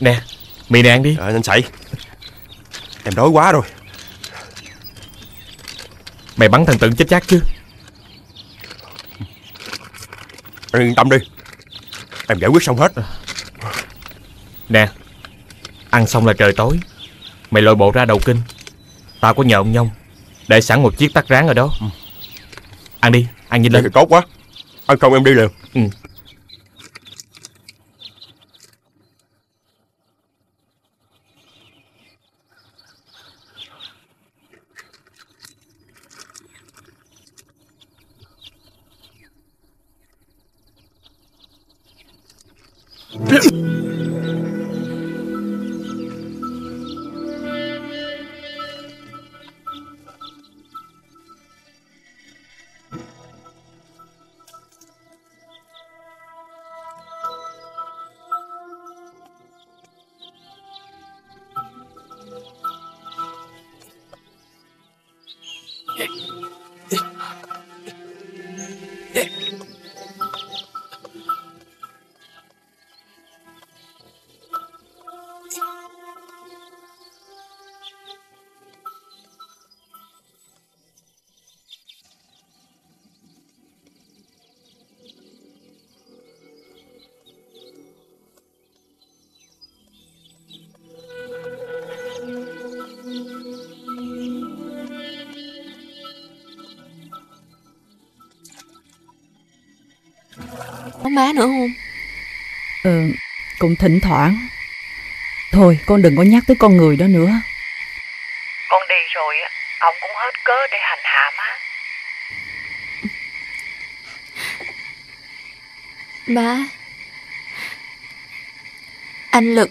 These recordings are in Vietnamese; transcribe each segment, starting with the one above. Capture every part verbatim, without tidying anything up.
Nè, mì nè ăn đi. Trời ơi, anh Sậy, em đói quá rồi. Mày bắn thằng Tượng chết chắc chứ? Anh yên tâm đi, em giải quyết xong hết. Nè, ăn xong là trời tối. Mày lội bộ ra Đầu Kinh, tao có nhờ ông Nhông để sẵn một chiếc tắc rán ở đó. Ừ. Ăn đi, ăn nhanh lên. Thì tốt quá, ăn không em đi liền. Ừ. Má nữa không? Ừ, cũng thỉnh thoảng. Thôi con đừng có nhắc tới con người đó nữa. Con đi rồi ông cũng hết cớ để hành hạ má. Má, anh Lực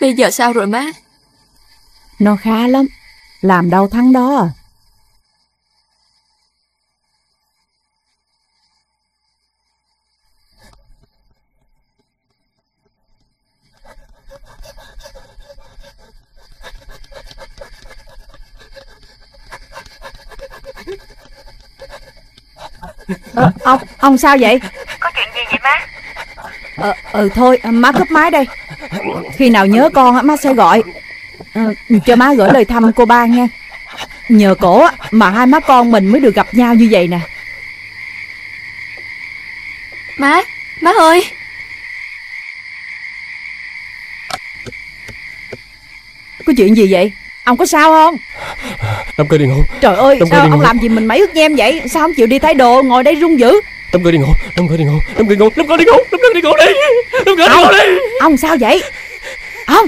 bây giờ sao rồi má? Nó khá lắm, làm đâu thắng đó à. Ờ, ông, ông sao vậy? Có chuyện gì vậy má? Ờ, ừ thôi, má cúp máy đây. Khi nào nhớ con má sẽ gọi. Ờ, cho má gửi lời thăm cô ba nha. Nhờ cổ mà hai má con mình mới được gặp nhau như vậy nè. Má, má ơi. Có chuyện gì vậy? Ông có sao không? Đám cưới điên hồn. Trời ơi, đám sao ông hồn. Làm gì mình mãi ướt nhem vậy? Sao không chịu đi thay đồ, ngồi đây run dữ? Đám cưới điên hồn, đám cưới điên hồn, đám cưới điên hồn, đám cưới điên hồn, đám cưới điên hồn đi. Đám cưới điên hồn đi. Ông sao vậy? Ông.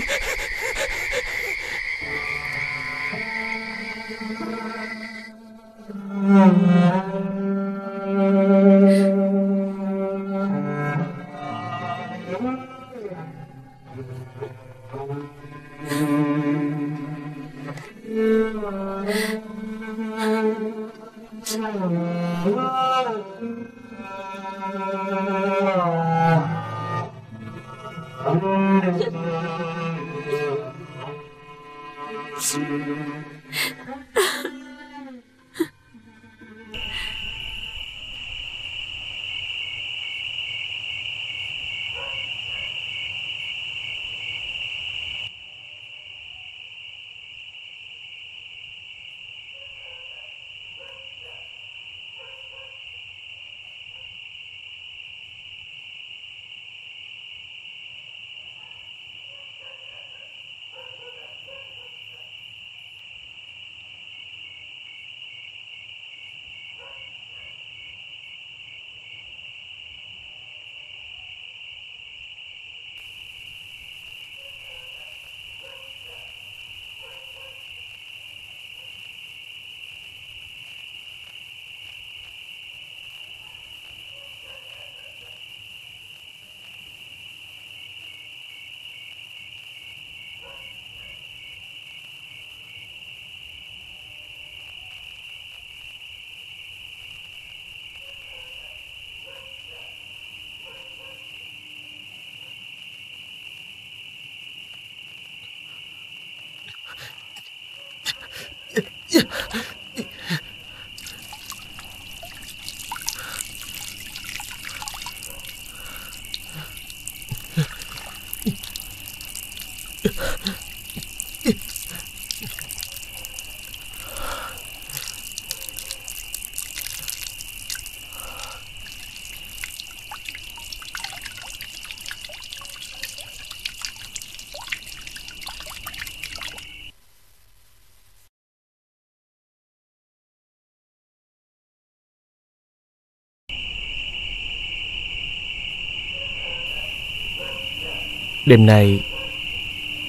Đêm nay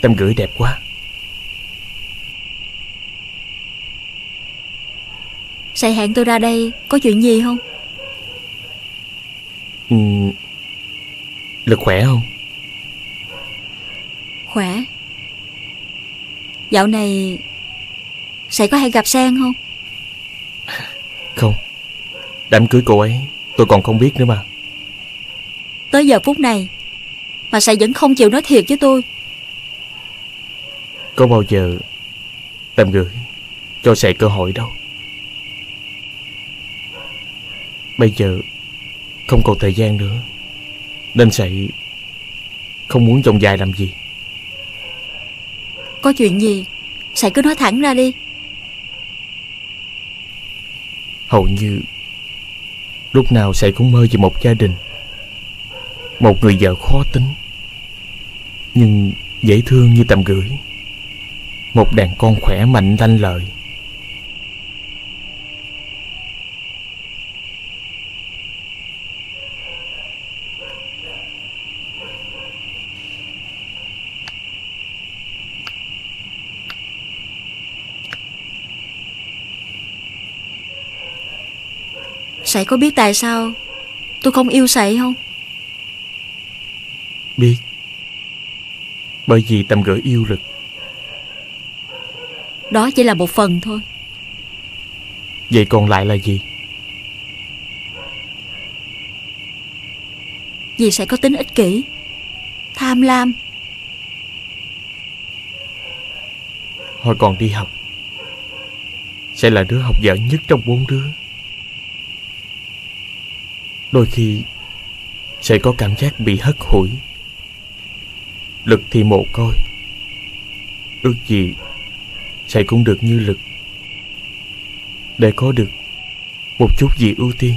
Tâm gửi đẹp quá. Thầy hẹn tôi ra đây có chuyện gì không? Ừ, Lực khỏe không? Khỏe. Dạo này Thầy có hay gặp Sen không? Không. Đám cưới cô ấy tôi còn không biết nữa mà. Tới giờ phút này mà Thầy vẫn không chịu nói thiệt với tôi. Có bao giờ Tâm gửi cho Thầy cơ hội đâu. Bây giờ không còn thời gian nữa, nên Thầy không muốn dòng dài làm gì. Có chuyện gì Thầy cứ nói thẳng ra đi. Hầu như lúc nào Thầy cũng mơ về một gia đình, một người vợ khó tính nhưng dễ thương như Tầm Gửi, một đàn con khỏe mạnh lanh lợi. Thầy có biết tại sao tôi không yêu Thầy không? Biết. Bởi vì Tâm Gửi yêu Lực. Đó chỉ là một phần thôi. Vậy còn lại là gì? Vì Thầy có tính ích kỷ, tham lam. Hồi còn đi học, Thầy là đứa học giỏi nhất trong bốn đứa. Đôi khi Thầy có cảm giác bị hất hủi. Lực thì mồ côi, ước gì Thầy cũng được như Lực, để có được một chút gì ưu tiên.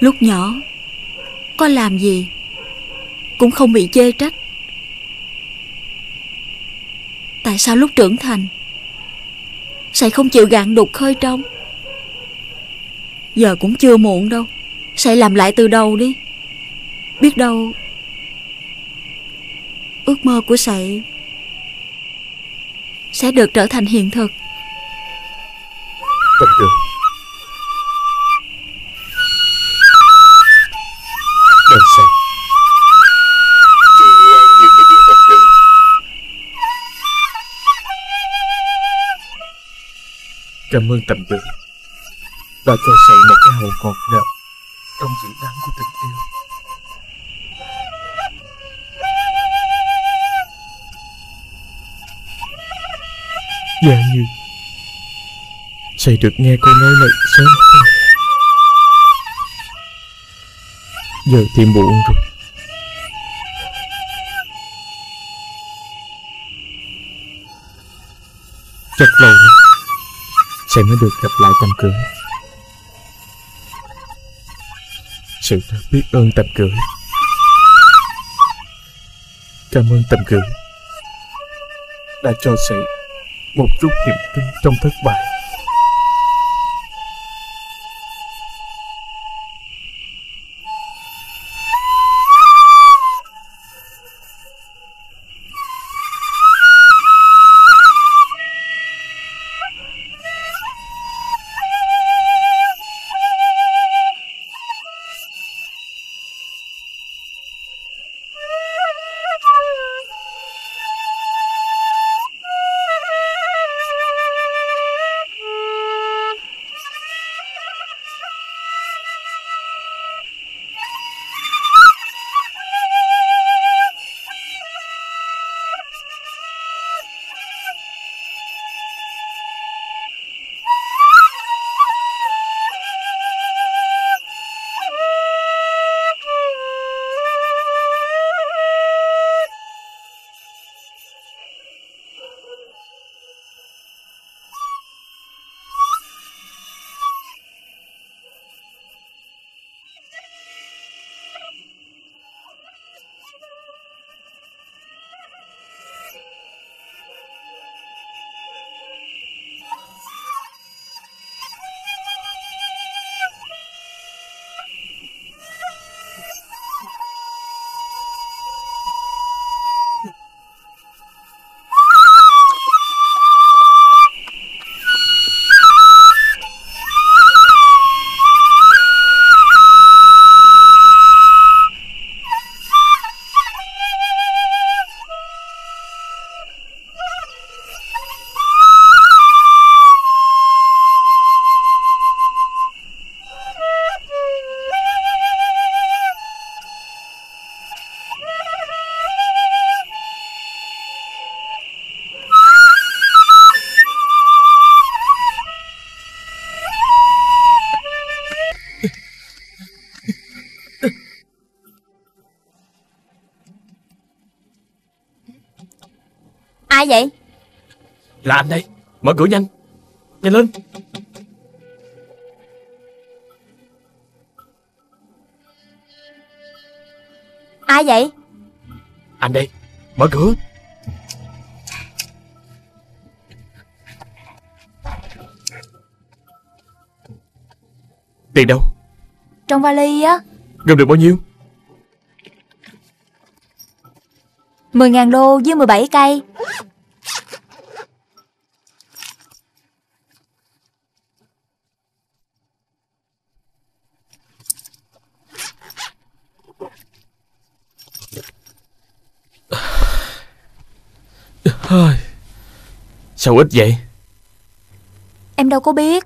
Lúc nhỏ có làm gì cũng không bị chê trách. Tại sao lúc trưởng thành Thầy không chịu gạn đục khơi trong? Giờ cũng chưa muộn đâu, Thầy làm lại từ đầu đi. Biết đâu ước mơ của Thầy sẽ được trở thành hiện thực. Tâm Gửi, đời Thầy chưa ngoan nhiều như những Tâm Gửi. Cảm ơn Tâm Gửi đã cho Thầy một cái hồn ngọt ngào trong dữ đắng của tình yêu. Dạ như Thầy được nghe cô nói này sớm hơn. Giờ thì muộn rồi. Chắc lâu rồi Thầy mới được gặp lại Tâm Gửi. Sự thật biết ơn Tâm Gửi. Cảm ơn Tâm Gửi đã cho Thầy một chút niềm tin trong thất bại. ai vậy? Là anh đây. Mở cửa nhanh. Nhanh lên. Ai vậy? Anh đây. Mở cửa. Tiền đâu? Trong vali á. Gồm được bao nhiêu? mười ngàn đô với mười bảy cây. Sao ít vậy? Em đâu có biết.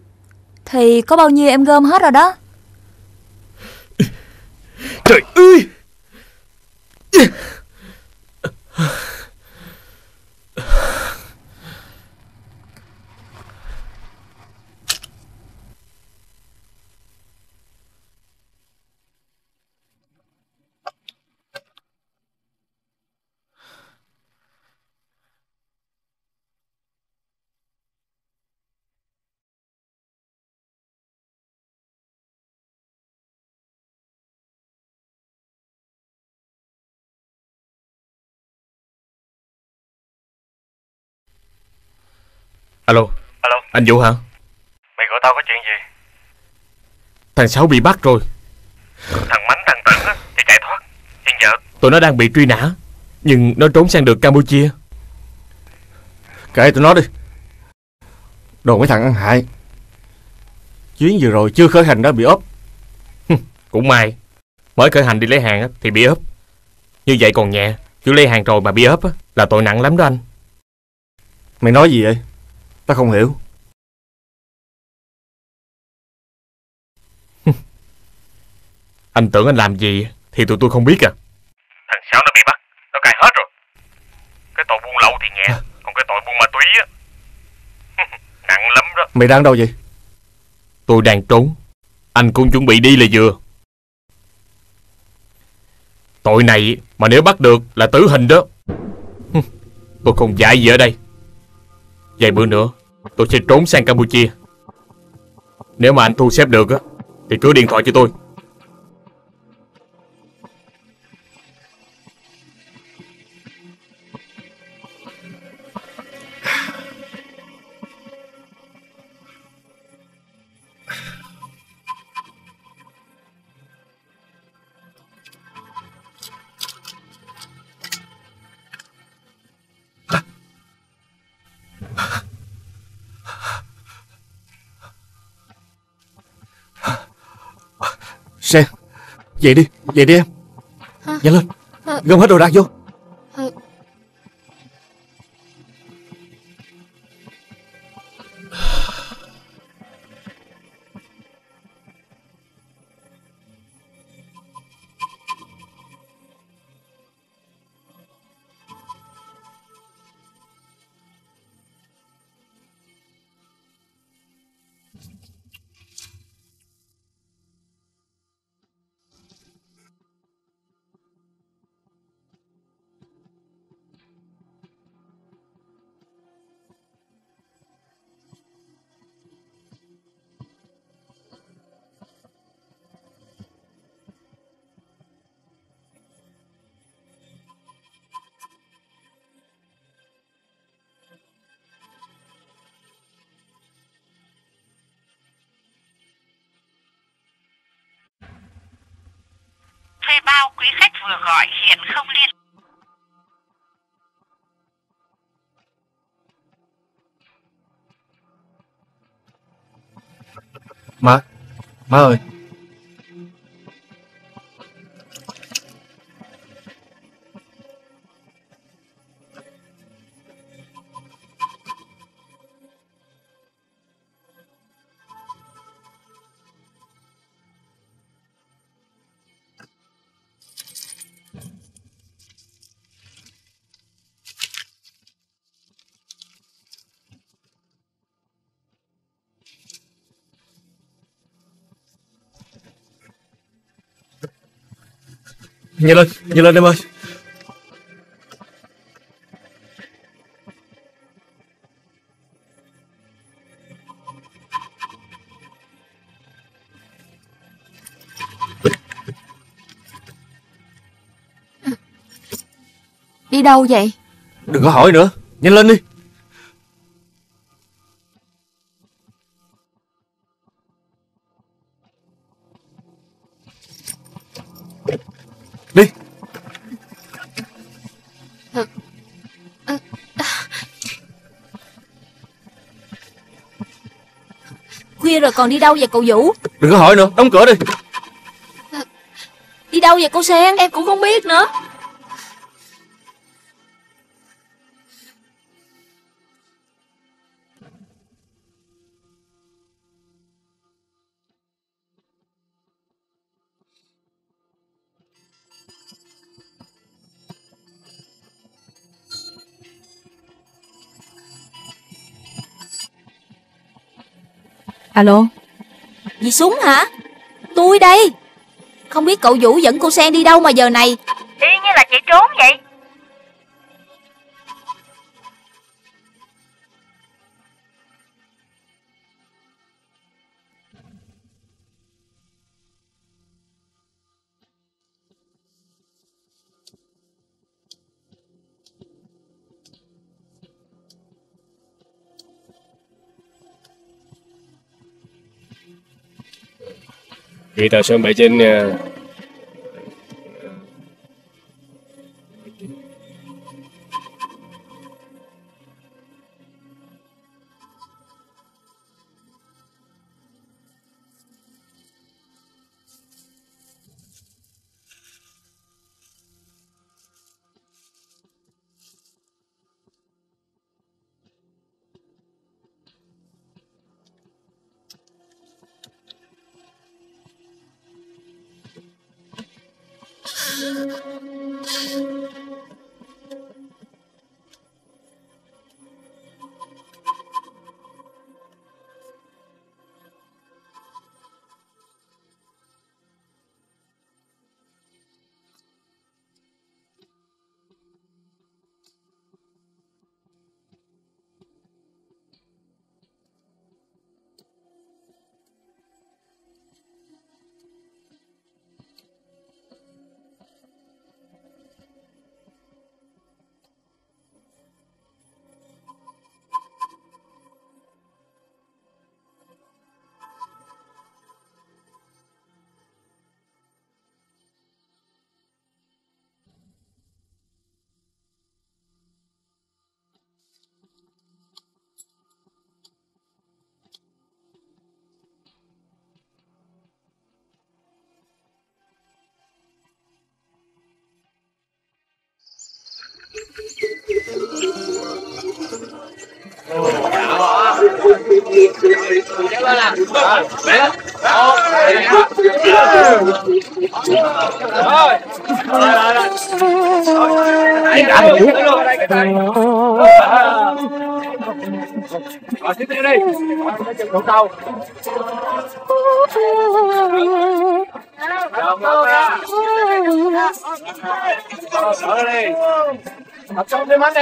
Thì có bao nhiêu em gom hết rồi đó. Trời ơi. Alo. Alo. Anh Vũ hả? Mày gọi tao có chuyện gì? Thằng Sáu bị bắt rồi. Thằng Mánh, thằng Tẩn á thì chạy thoát. Hiện giờ tụi nó đang bị truy nã, nhưng nó trốn sang được Campuchia. Kệ tụi nó đi. Đồ mấy thằng ăn hại. Chuyến vừa rồi chưa khởi hành đã bị ốp. Cũng may. Mới khởi hành đi lấy hàng thì bị ốp. Như vậy còn nhẹ. Chứ lấy hàng rồi mà bị ốp là tội nặng lắm đó anh. Mày nói gì vậy? Ta không hiểu. Anh tưởng anh làm gì thì tụi tôi không biết à? Thằng Sáu nó bị bắt, nó cài hết rồi. Cái tội buôn lậu thì nhẹ, còn cái tội buôn ma túy á nặng lắm đó. Mày đang đâu vậy? Tôi đang trốn. Anh cũng chuẩn bị đi là vừa. Tội này mà nếu bắt được là tử hình đó. Tôi không dạy gì ở đây. Vài bữa nữa tôi sẽ trốn sang Campuchia. Nếu mà anh thu xếp được á thì cứ điện thoại cho tôi. Xe, vậy đi, vậy đi em. Hả? Nhanh lên, gom hết đồ đạc vô. Hả? Bao quý khách vừa gọi hiện không liên. Má, má ơi. Nhanh lên, nhanh lên em ơi. Đi đâu vậy? Đừng có hỏi nữa, nhanh lên đi. Đi. Khuya rồi còn đi đâu vậy cậu Vũ? Đừng có hỏi nữa, đóng cửa đi. Đi đâu vậy cô Sen? Em cũng không biết nữa. Alo, dì Súng hả? Tôi đây. Không biết cậu Vũ dẫn cô Sen đi đâu mà giờ này y như là chị trốn vậy. Vì tờ sớm bảy trên em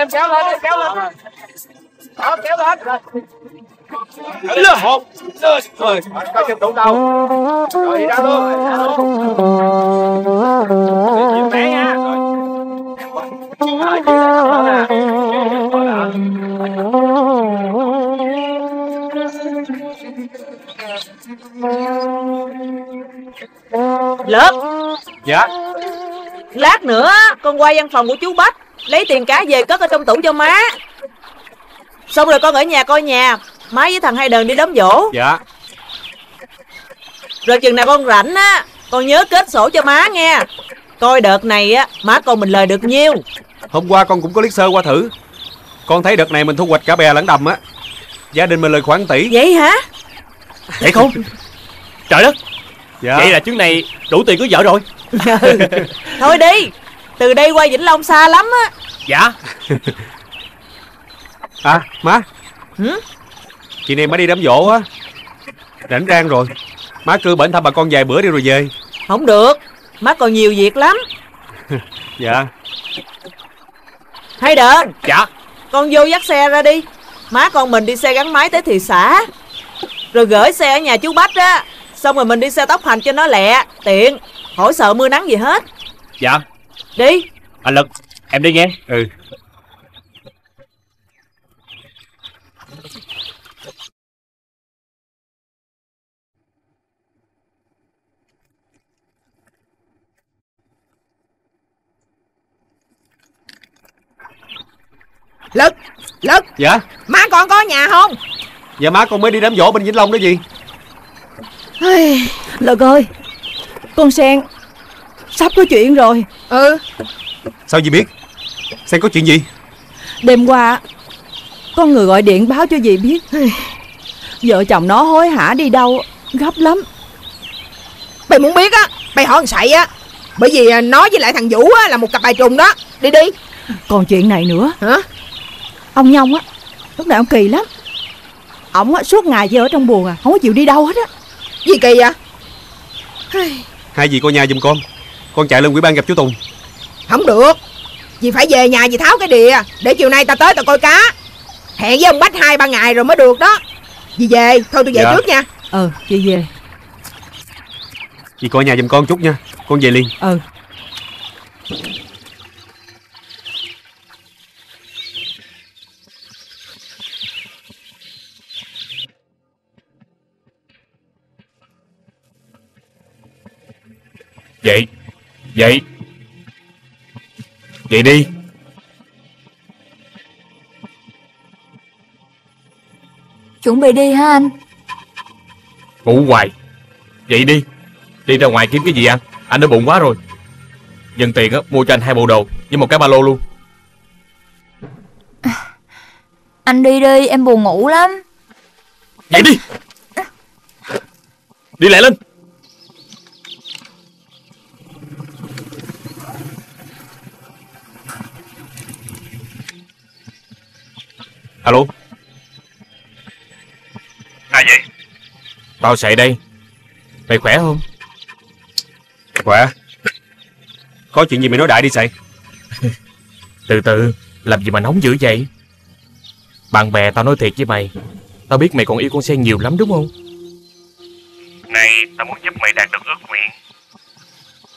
kéo lên, em kéo lên. Đó, kéo lên. Đấy là hộp. Rồi, coi chừng đụng đầu. Rồi đi ra luôn. Nhìn mẹ nha. Lớp. Dạ. Lát nữa con qua văn phòng của chú Bách lấy tiền cá về cất ở trong tủ cho má, xong rồi con ở nhà coi nhà. Má với thằng Hai Đờn đi đám dỗ. Dạ. Rồi chừng nào con rảnh á, con nhớ kết sổ cho má nghe. Coi đợt này á má con mình lời được nhiêu. Hôm qua con cũng có liếc sơ qua thử, con thấy đợt này mình thu hoạch cả bè lẫn đầm á, gia đình mình lời khoảng tỷ. Vậy hả? Vậy không? Trời đất. Dạ. Vậy là chuyến này đủ tiền cưới vợ rồi. Thôi đi, từ đây qua Vĩnh Long xa lắm á. Dạ. À má. Ừ? Chị này má đi đám dỗ á, rảnh rang rồi má cứ bển thăm bà con vài bữa đi rồi về. Không được, má còn nhiều việc lắm. Dạ. Hay Đền. Dạ. Con vô dắt xe ra đi, má con mình đi xe gắn máy tới thị xã, rồi gửi xe ở nhà chú Bách á, xong rồi mình đi xe tốc hành cho nó lẹ tiện, khỏi sợ mưa nắng gì hết. Dạ. Đi. Anh Lực, Em đi nghe. Ừ. Lực, Lực. Dạ. Má con có nhà không? Dạ má con mới đi đám giỗ bên Vĩnh Long đó gì. Lực ơi, con Sen sắp có chuyện rồi. Ừ. Sao dì biết? Sen có chuyện gì? Đêm qua có người gọi điện báo cho dì biết. Vợ chồng nó hối hả đi đâu gấp lắm. Mày muốn biết á, mày hỏi thằng Sậy á. Bởi vì nó với lại thằng Vũ á là một cặp bài trùng đó. Đi đi. Còn chuyện này nữa. Hả? Ông Nhông á, lúc này ông kỳ lắm. Ông á suốt ngày giờ ở trong buồn à, không có chịu đi đâu hết á. Gì kỳ vậy? Hai dì coi nhà giùm con. Con chạy lên ủy ban gặp chú Tùng. Không được, dì phải về nhà dì tháo cái đìa. Để chiều nay ta tới ta coi cá. Hẹn với ông Bách hai ba ngày rồi mới được đó. Dì về, thôi tôi về dạ. trước nha. Ừ, dì về. Dì coi nhà giùm con chút nha. Con về liền. Ừ. Vậy Vậy Vậy đi. Chuẩn bị đi hả anh? Ngủ hoài. Vậy đi. Đi ra ngoài kiếm cái gì ăn? Anh đói bụng quá rồi. Nhân tiền á, mua cho anh hai bộ đồ với một cái ba lô luôn. à, Anh đi đi, em buồn ngủ lắm. Vậy đi. Đi lại lên. Alo. Là gì? Tao Sậy đây. Mày khỏe không? Khỏe. Có chuyện gì mày nói đại đi Sậy. Từ từ. Làm gì mà nóng dữ vậy? Bạn bè tao nói thiệt với mày. Tao biết mày còn yêu con Sen nhiều lắm đúng không? Này, tao muốn giúp mày đạt được ước nguyện.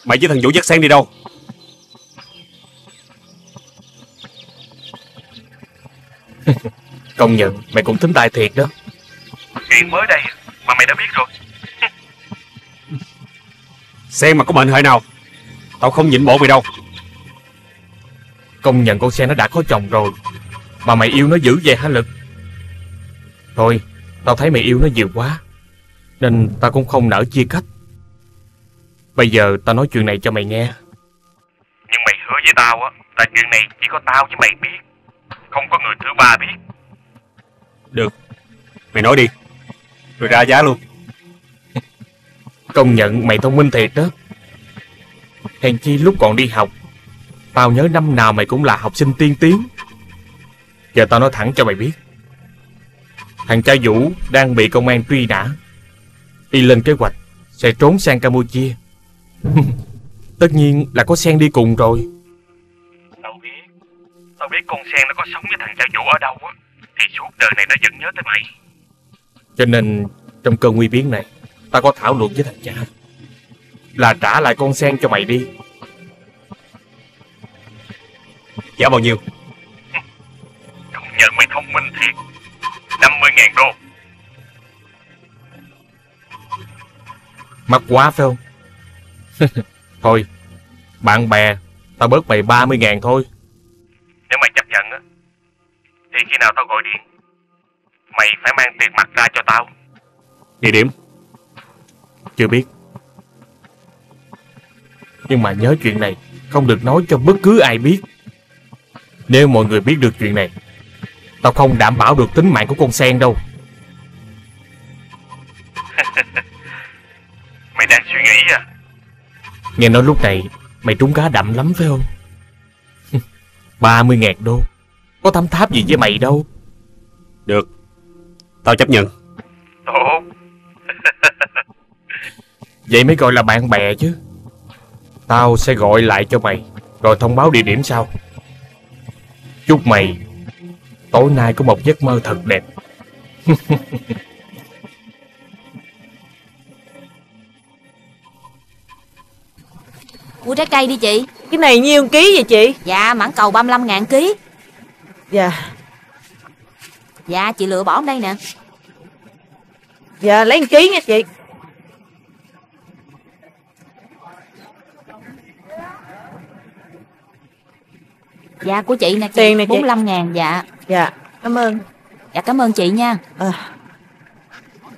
Mày với thằng Vũ dắt Sen đi đâu? Công nhận mày cũng tính tài thiệt đó. Chuyện mới đây mà mày đã biết rồi. Sen mà có mệnh hệ nào, tao không nhịn bộ mày đâu. Công nhận con Sen nó đã có chồng rồi mà mày yêu nó dữ vậy hả Lực? Thôi tao thấy mày yêu nó nhiều quá nên tao cũng không nỡ chia cách. Bây giờ tao nói chuyện này cho mày nghe. Nhưng mày hứa với tao á là chuyện này chỉ có tao với mày biết, không có người thứ ba biết. Được, mày nói đi. Rồi ra giá luôn. Công nhận mày thông minh thiệt đó. Hèn chi lúc còn đi học tao nhớ năm nào mày cũng là học sinh tiên tiến. Giờ tao nói thẳng cho mày biết, thằng cha Vũ đang bị công an truy nã. Y lên kế hoạch sẽ trốn sang Campuchia. Tất nhiên là có Sen đi cùng rồi. Tao biết con Sen nó có sống với thằng cha Vũ ở đâu á thì suốt đời này nó vẫn nhớ tới mày. Cho nên trong cơn nguy biến này tao có thảo luận với thằng cha là trả lại con Sen cho mày đi. Giá bao nhiêu? Công nhận mày thông minh thiệt. Năm mươi ngàn đô. Mắc quá phải không? Thôi bạn bè tao bớt mày ba mươi ngàn thôi. Nếu mày chấp nhận á thì khi nào tao gọi điện mày phải mang tiền mặt ra cho tao. Địa điểm chưa biết, nhưng mà nhớ chuyện này không được nói cho bất cứ ai biết. Nếu mọi người biết được chuyện này, tao không đảm bảo được tính mạng của con Sen đâu. Mày đang suy nghĩ à? Nghe nói lúc này mày trúng cá đậm lắm phải không? ba mươi ngàn đô. Có thấm tháp gì với mày đâu. Được, tao chấp nhận. Tốt. Vậy mới gọi là bạn bè chứ. Tao sẽ gọi lại cho mày rồi thông báo địa điểm sau. Chúc mày tối nay có một giấc mơ thật đẹp. Mua trái cây đi chị. Cái này nhiêu ký vậy chị? Dạ mãng cầu ba mươi lăm ngàn ký. Dạ. Dạ chị lựa bỏ đây nè. Dạ lấy một ký nha chị. Dạ của chị nè chị. Tiền nè chị. bốn mươi lăm ngàn dạ. Dạ cảm ơn. Dạ cảm ơn chị nha. À,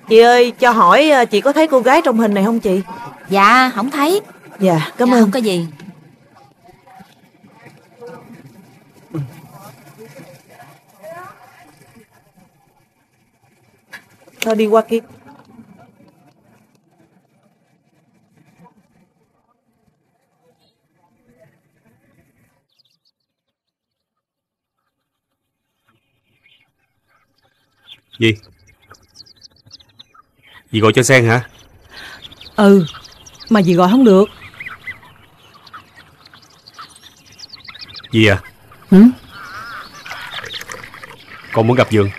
chị ơi cho hỏi chị có thấy cô gái trong hình này không chị? Dạ không thấy. Dạ cảm dạ, ơn. Không có gì. Thôi đi qua kia. Gì? Dì gọi cho Sen hả? Ừ. Mà dì gọi không được. Dì à? Ừ? Con muốn gặp Dượng.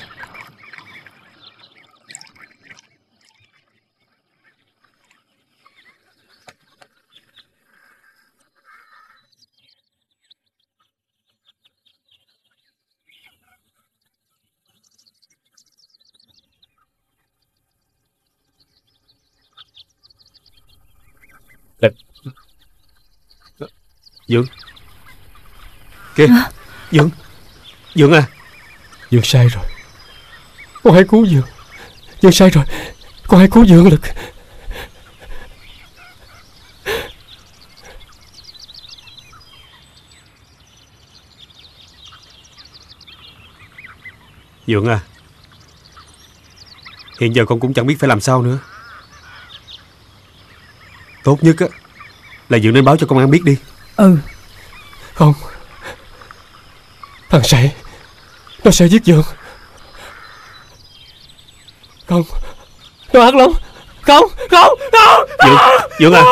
Dượng. Kìa à? Dượng. Dượng à. Dượng sai rồi. Con hãy cứu Dượng. Dượng sai rồi. Con hãy cứu Dượng Lực. Dượng à, hiện giờ con cũng chẳng biết phải làm sao nữa. Tốt nhất á là Dượng nên báo cho công an biết đi. Ừ. Không, thằng Sậy nó sẽ giết Dượng. Không, nó ác lắm. Không, không, không. Dượng, Dượng à.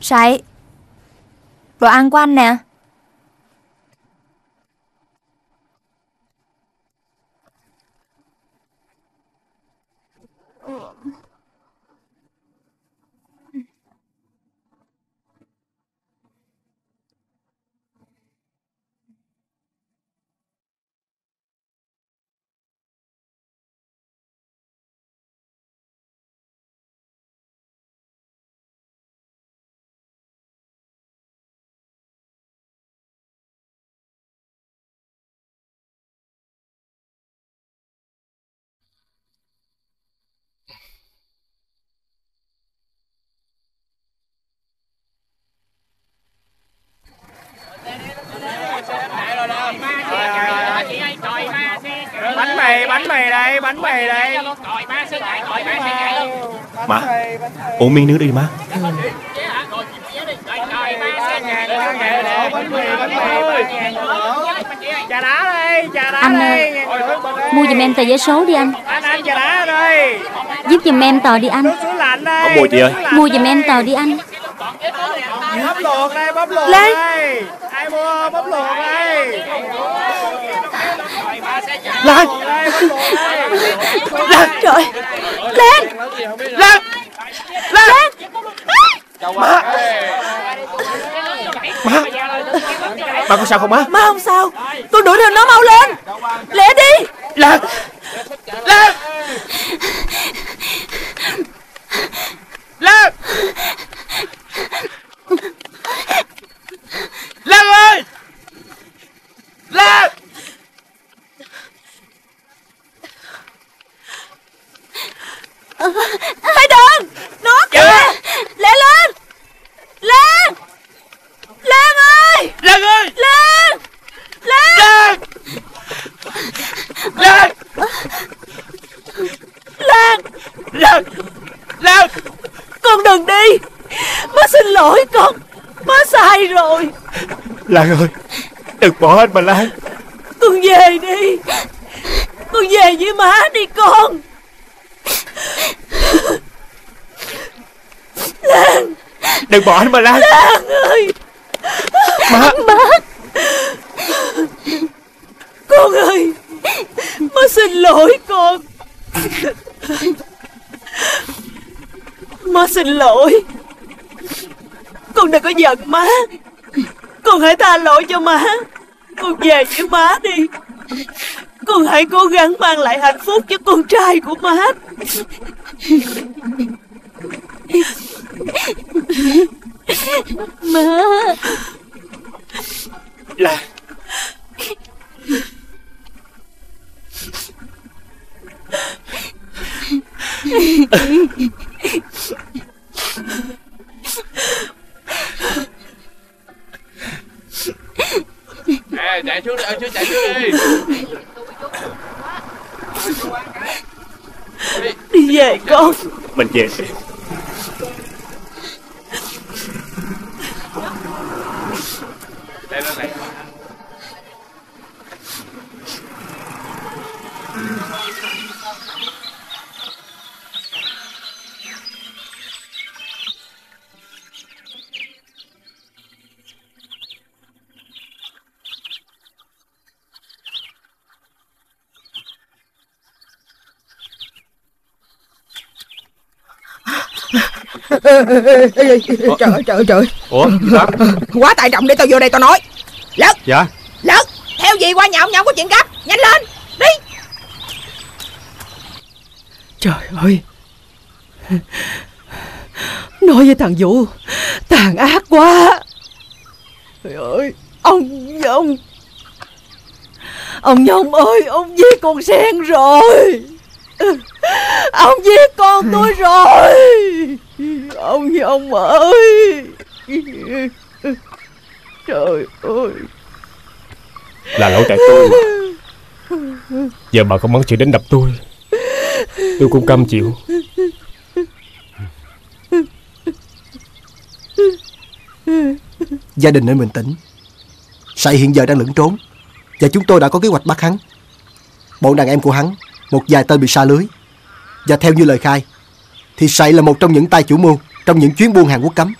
Sậy, đồ ăn của anh nè. Bánh mì, bánh mì đây, bánh mì đây. Má, uống miếng nước đi má. Trà đá đi, trà đá đi. Mua giùm em tờ giấy số đi anh. Anh ăn trà đá đi. Giúp giùm em tờ đi anh. Không mua chị ơi. Mua giùm em tờ đi anh. Bóp luộc đây, bóp luộc đây. Ai mua bóp luộc đây. Lên. Lên trời. Lên. Lên. Lên. Má. Má. Má có sao không má? Má không sao. Con đuổi theo nó mau lên. Lẹ đi. Lên. Lên. Lên. Lan ơi. Lan. Hãy đừng. Nó kìa. Lẹ lên. Lan. Lan ơi. Lan ơi. Lan. Lan. Lan. Lan. Lan. Lan. Con đừng đi. Má xin lỗi con. Má sai rồi. Lan ơi, đừng bỏ anh mà Lan. Con về đi. Con về với má đi con. Lan. Đừng bỏ anh mà Lan. Lan ơi. Má. Má. Con ơi. Má xin lỗi con. Má xin lỗi. Con đừng có giận má. Con hãy tha lỗi cho má. Con về với má đi. Con hãy cố gắng mang lại hạnh phúc cho con trai của má. Má. Là à, chạy xuống đi, chạy xuống đi. Đi về con. Mình về. Đây, đây, đây. Ê, ê, ê, trời ơi, trời ơi, trời. Ủa? Quá tài trọng để tao vô đây tao nói. Lớn. Dạ. Lớn. Theo gì qua nhà ông Nhậu có chuyện gấp. Nhanh lên. Đi. Trời ơi. Nói với thằng Vũ tàn ác quá. Trời ơi. Ông Nhông. Ông Nhông ơi. Ông giết con Sen rồi. Ông giết con tôi rồi. Ông Nhông ơi. Trời ơi. Là lỗi tại tôi. Giờ bà không mắng chửi đến đập tôi, tôi cũng cam chịu. Gia đình nên bình tĩnh. Sậy hiện giờ đang lẫn trốn, và chúng tôi đã có kế hoạch bắt hắn. Bọn đàn em của hắn, một vài tên bị sa lưới. Và theo như lời khai thì Sậy là một trong những tay chủ mưu trong những chuyến buôn hàng quốc cấm.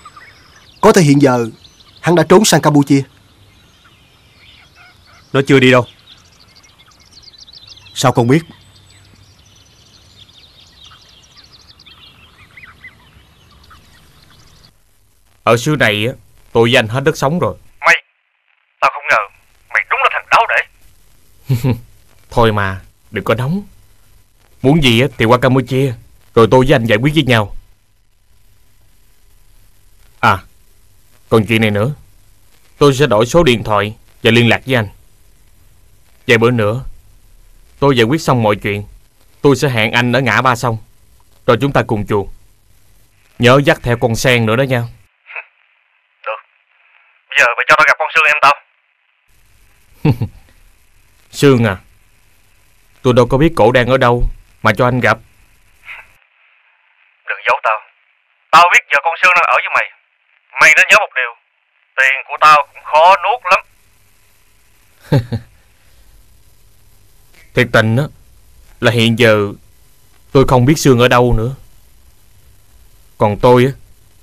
Có thể hiện giờ hắn đã trốn sang Campuchia. Nó chưa đi đâu. Sao con biết? Ở xứ này tội danh hết đất sống rồi. Mày, tao không ngờ mày đúng là thằng đáo để. Thôi mà, đừng có nóng. Muốn gì thì qua Campuchia rồi tôi với anh giải quyết với nhau. À, còn chuyện này nữa, tôi sẽ đổi số điện thoại và liên lạc với anh. Vài bữa nữa tôi giải quyết xong mọi chuyện, tôi sẽ hẹn anh ở ngã ba sông, rồi chúng ta cùng chuồng. Nhớ dắt theo con Sen nữa đó nha. Được. Bây giờ mày cho tao gặp con Sương em tao. Sương à, tôi đâu có biết cổ đang ở đâu mà cho anh gặp. Đừng giấu tao. Tao biết giờ con Sương đang ở với mày. Mày nên nhớ một điều, tiền của tao cũng khó nuốt lắm. Thiệt tình đó, là hiện giờ tôi không biết Sương ở đâu nữa. Còn tôi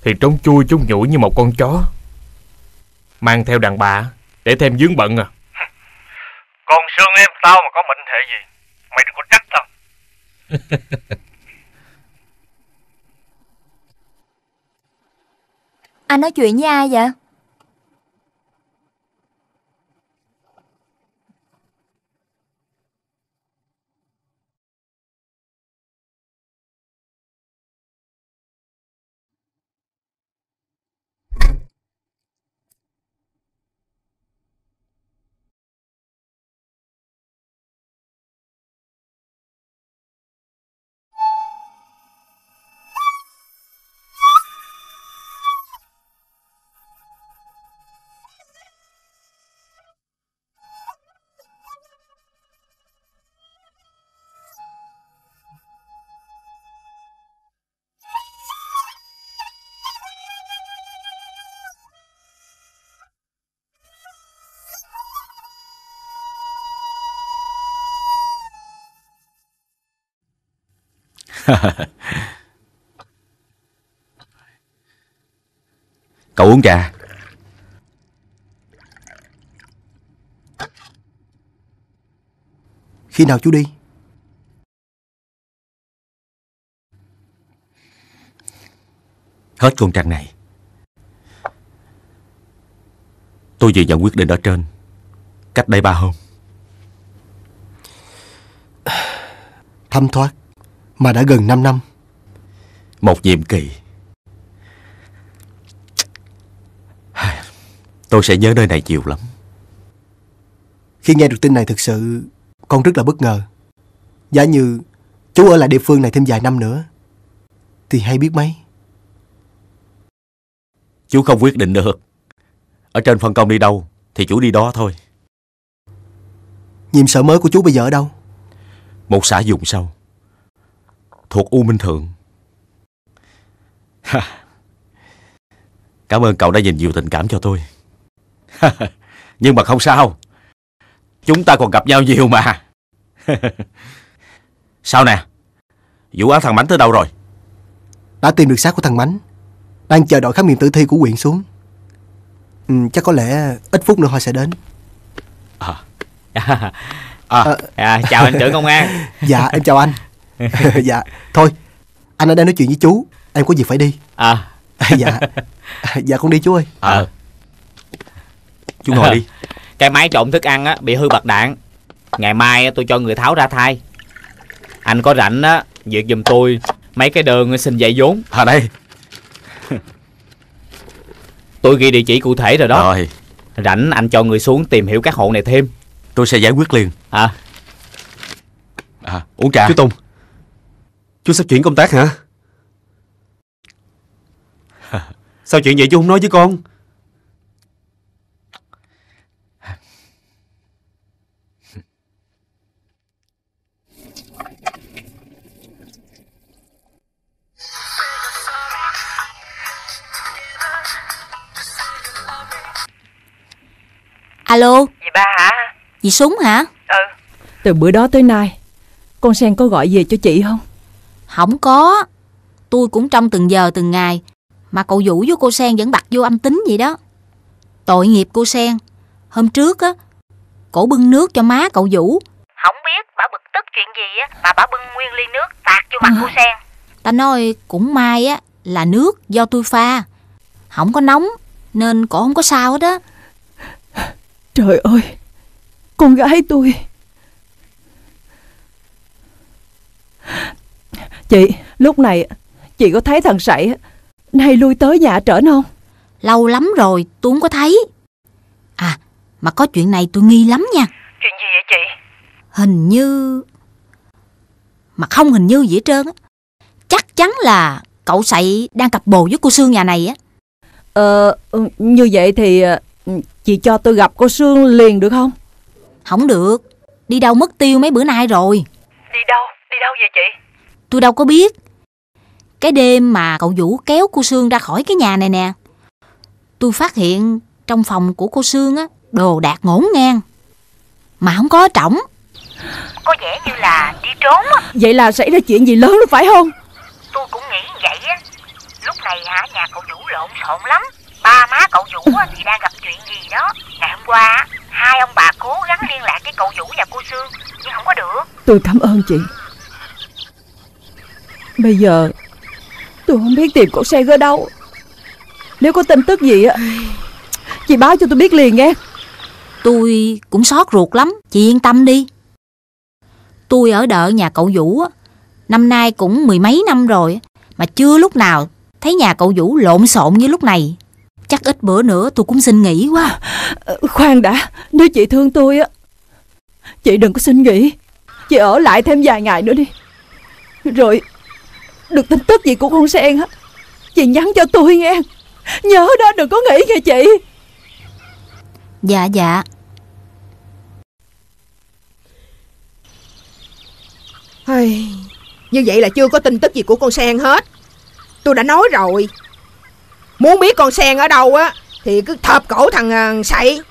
thì trốn chui trốn nhủi như một con chó, mang theo đàn bà để thêm vướng bận à. Con Sương em tao mà có mệnh hệ gì, mày đừng có trách tao. Anh nói chuyện với ai vậy? Cậu uống trà. Khi nào chú đi? Hết con trăng này. Tôi vừa nhận quyết định ở trên cách đây ba hôm. Thấm thoát mà đã gần năm năm. Một nhiệm kỳ. Tôi sẽ nhớ nơi này nhiều lắm. Khi nghe được tin này thực sự con rất là bất ngờ. Giả như chú ở lại địa phương này thêm vài năm nữa thì hay biết mấy. Chú không quyết định được. Ở trên phân công đi đâu thì chú đi đó thôi. Nhiệm sở mới của chú bây giờ ở đâu? Một xã vùng sâu thuộc U Minh Thượng. Cảm ơn cậu đã dành nhiều tình cảm cho tôi. Nhưng mà không sao, chúng ta còn gặp nhau nhiều mà. Sao nè, vụ án thằng Mánh tới đâu rồi? Đã tìm được xác của thằng Mánh, đang chờ đội khám nghiệm tử thi của huyện xuống. Ừ, chắc có lẽ ít phút nữa họ sẽ đến. À, à, à, à, chào anh trưởng công an. Dạ em chào anh. Dạ thôi anh ở đây nói chuyện với chú, em có việc phải đi. À dạ dạ con đi chú ơi. Ờ à. Chú ngồi đi. Cái máy trộn thức ăn á bị hư bạc đạn, ngày mai tôi cho người tháo ra thay. Anh có rảnh á việc giùm tôi mấy cái đơn xin vay vốn. À đây, tôi ghi địa chỉ cụ thể rồi đó. Rồi. Rảnh anh cho người xuống tìm hiểu các hộ này thêm. Tôi sẽ giải quyết liền. À, à uống trà. Chú Tùng, chú sắp chuyển công tác hả? Sao chuyện vậy chú không nói với con? Alo. Dì Ba hả? Dì Súng hả? Ừ. Từ bữa đó tới nay con Sen có gọi về cho chị không? Không có. Tôi cũng trong từng giờ từng ngày, mà cậu Vũ với cô Sen vẫn đặt vô âm tính vậy đó. Tội nghiệp cô Sen. Hôm trước á, cổ bưng nước cho má cậu Vũ. Không biết bà bực tức chuyện gì á mà bà bưng nguyên ly nước tạt vô mặt à. Cô Sen. Ta nói cũng may á là nước do tôi pha, không có nóng nên cổ không có sao hết á. Trời ơi, con gái tôi. Chị, lúc này chị có thấy thằng Sậy nay lui tới nhà trở không? Lâu lắm rồi tôi không có thấy. À, mà có chuyện này tôi nghi lắm nha. Chuyện gì vậy chị? Hình như... Mà không hình như gì hết trơn á. Chắc chắn là cậu Sậy đang cặp bồ với cô Sương nhà này á. Ờ, như vậy thì... Chị cho tôi gặp cô Sương liền được không? Không được. Đi đâu mất tiêu mấy bữa nay rồi. Đi đâu? Đi đâu vậy chị? Tôi đâu có biết. Cái đêm mà cậu Vũ kéo cô Sương ra khỏi cái nhà này nè, tôi phát hiện trong phòng của cô Sương á đồ đạc ngổn ngang, mà không có trỏng. Có vẻ như là đi trốn á. Vậy là xảy ra chuyện gì lớn đó phải không? Tôi cũng nghĩ vậy á. Lúc này hả nhà cậu Vũ lộn xộn lắm. Ba má cậu Vũ thì đang gặp chuyện gì đó. Ngày hôm qua hai ông bà cố gắng liên lạc với cậu Vũ và cô Sương nhưng không có được. Tôi cảm ơn chị. Bây giờ tôi không biết tìm cậu Sen ở đâu. Nếu có tin tức gì á chị báo cho tôi biết liền nghe. Tôi cũng xót ruột lắm. Chị yên tâm đi. Tôi ở đợi nhà cậu Vũ năm nay cũng mười mấy năm rồi, mà chưa lúc nào thấy nhà cậu Vũ lộn xộn như lúc này. Chắc ít bữa nữa tôi cũng xin nghỉ quá. Khoan đã, nếu chị thương tôi á, chị đừng có xin nghỉ. Chị ở lại thêm vài ngày nữa đi. Rồi được tin tức gì của con Sen á, chị nhắn cho tôi nghe. Nhớ đó, đừng có nghỉ nghe chị. Dạ dạ. Hay, như vậy là chưa có tin tức gì của con Sen hết. Tôi đã nói rồi, muốn biết con Sen ở đâu á thì cứ thợp cổ thằng Sậy,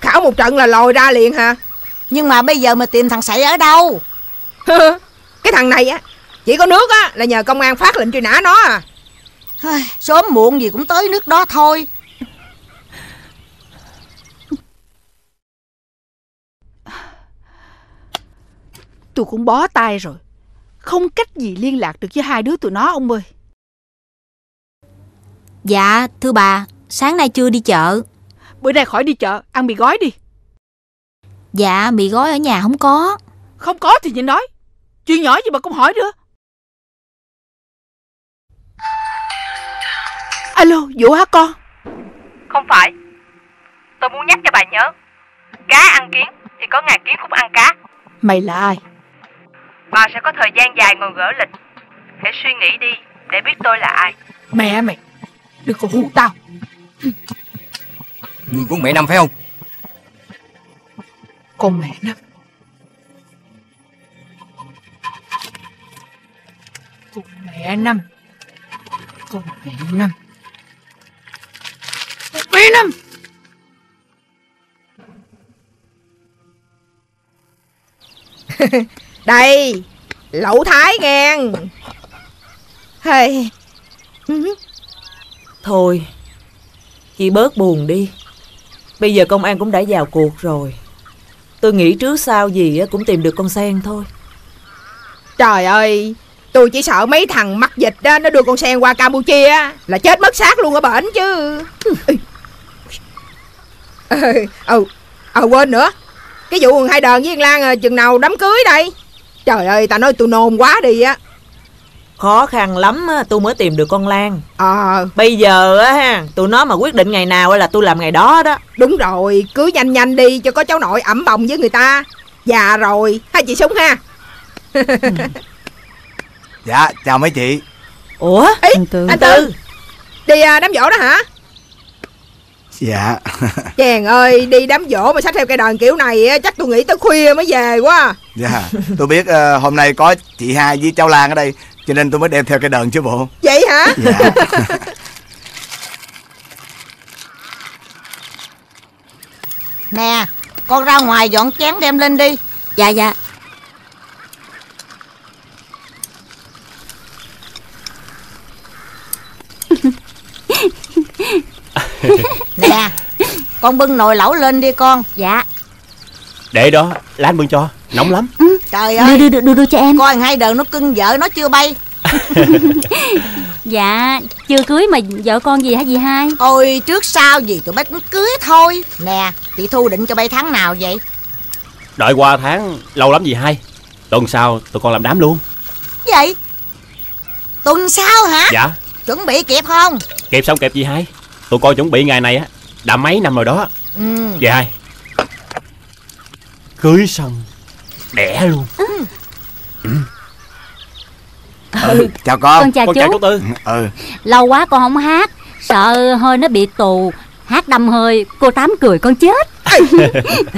khảo một trận là lòi ra liền hả? Nhưng mà bây giờ mà tìm thằng Sậy ở đâu? Cái thằng này á, chỉ có nước á là nhờ công an phát lệnh truy nã nó à. Sớm muộn gì cũng tới nước đó thôi. Tôi cũng bó tay rồi, không cách gì liên lạc được với hai đứa tụi nó ông ơi. Dạ thưa bà, sáng nay chưa đi chợ. Bữa nay khỏi đi chợ, ăn mì gói đi. Dạ mì gói ở nhà không có. Không có thì nhịn nói. Chuyện nhỏ gì mà cũng hỏi nữa. Alo Vũ hả con? Không phải. Tôi muốn nhắc cho bà nhớ, cá ăn kiến thì có ngày kiến cũng ăn cá. Mày là ai? Bà sẽ có thời gian dài ngồi gỡ lịch. Hãy suy nghĩ đi để biết tôi là ai. Mẹ mày, đừng có hù tao. Người của mẹ Năm phải không? Con mẹ Năm. Con mẹ Năm. Con mẹ Năm. Con mẹ Năm. Đây, lẩu Thái nghen. Hay. Thôi, chị bớt buồn đi. Bây giờ công an cũng đã vào cuộc rồi. Tôi nghĩ trước sau gì cũng tìm được con Sen thôi. Trời ơi, tôi chỉ sợ mấy thằng mắc dịch đó, nó đưa con Sen qua Campuchia là chết mất xác luôn ở bển chứ. Ờ, ờ, ờ, quên nữa. Cái vụ Hai Đờn với Yên Lan chừng nào đám cưới đây? Trời ơi, tao nói tôi nôn quá đi á. Khó khăn lắm tôi mới tìm được con Lan. Ờ à. Bây giờ á, tụi nó mà quyết định ngày nào là tôi làm ngày đó đó. Đúng rồi, cứ nhanh nhanh đi cho có cháu nội ẩm bồng với người ta. Già rồi, hai chị Súng ha. Ừ. Dạ, chào mấy chị. Ủa, Ý, anh Tư. Anh Tư đi đám giỗ đó hả? Dạ. Chàng ơi, đi đám giỗ mà xách theo cây đờn kiểu này chắc tôi nghĩ tới khuya mới về quá. Dạ, tôi biết uh, hôm nay có chị Hai với cháu Lan ở đây cho nên tôi mới đem theo cây đờn chứ bộ. Vậy hả? Dạ. Nè, con ra ngoài dọn chén đem lên đi. Dạ dạ. Nè, con bưng nồi lẩu lên đi con. Dạ. Để đó, lát anh bưng cho, nóng lắm. Ừ, trời ơi, đưa, đưa, đưa, đưa cho em. Coi Hai Đờn nó cưng vợ nó chưa bay. Dạ, chưa cưới mà vợ con gì hả dì Hai? Ôi, trước sau gì tụi bay cũng cưới thôi. Nè, chị Thu định cho bay tháng nào vậy? Đợi qua tháng, lâu lắm dì Hai. Tuần sau tụi con làm đám luôn. Vậy? Tuần sau hả? Dạ. Chuẩn bị kịp không? Kịp xong kịp dì Hai. Tụi con chuẩn bị ngày này á đã mấy năm rồi đó. Ừ. Dì Hai, cưới xong đẻ luôn. Ừ. Ừ. Ừ. Chào con. Con chào con chú. Chào chú Tư. Ừ. Lâu quá con không hát, sợ hơi nó bị tù. Hát đâm hơi, cô Tám cười con chết.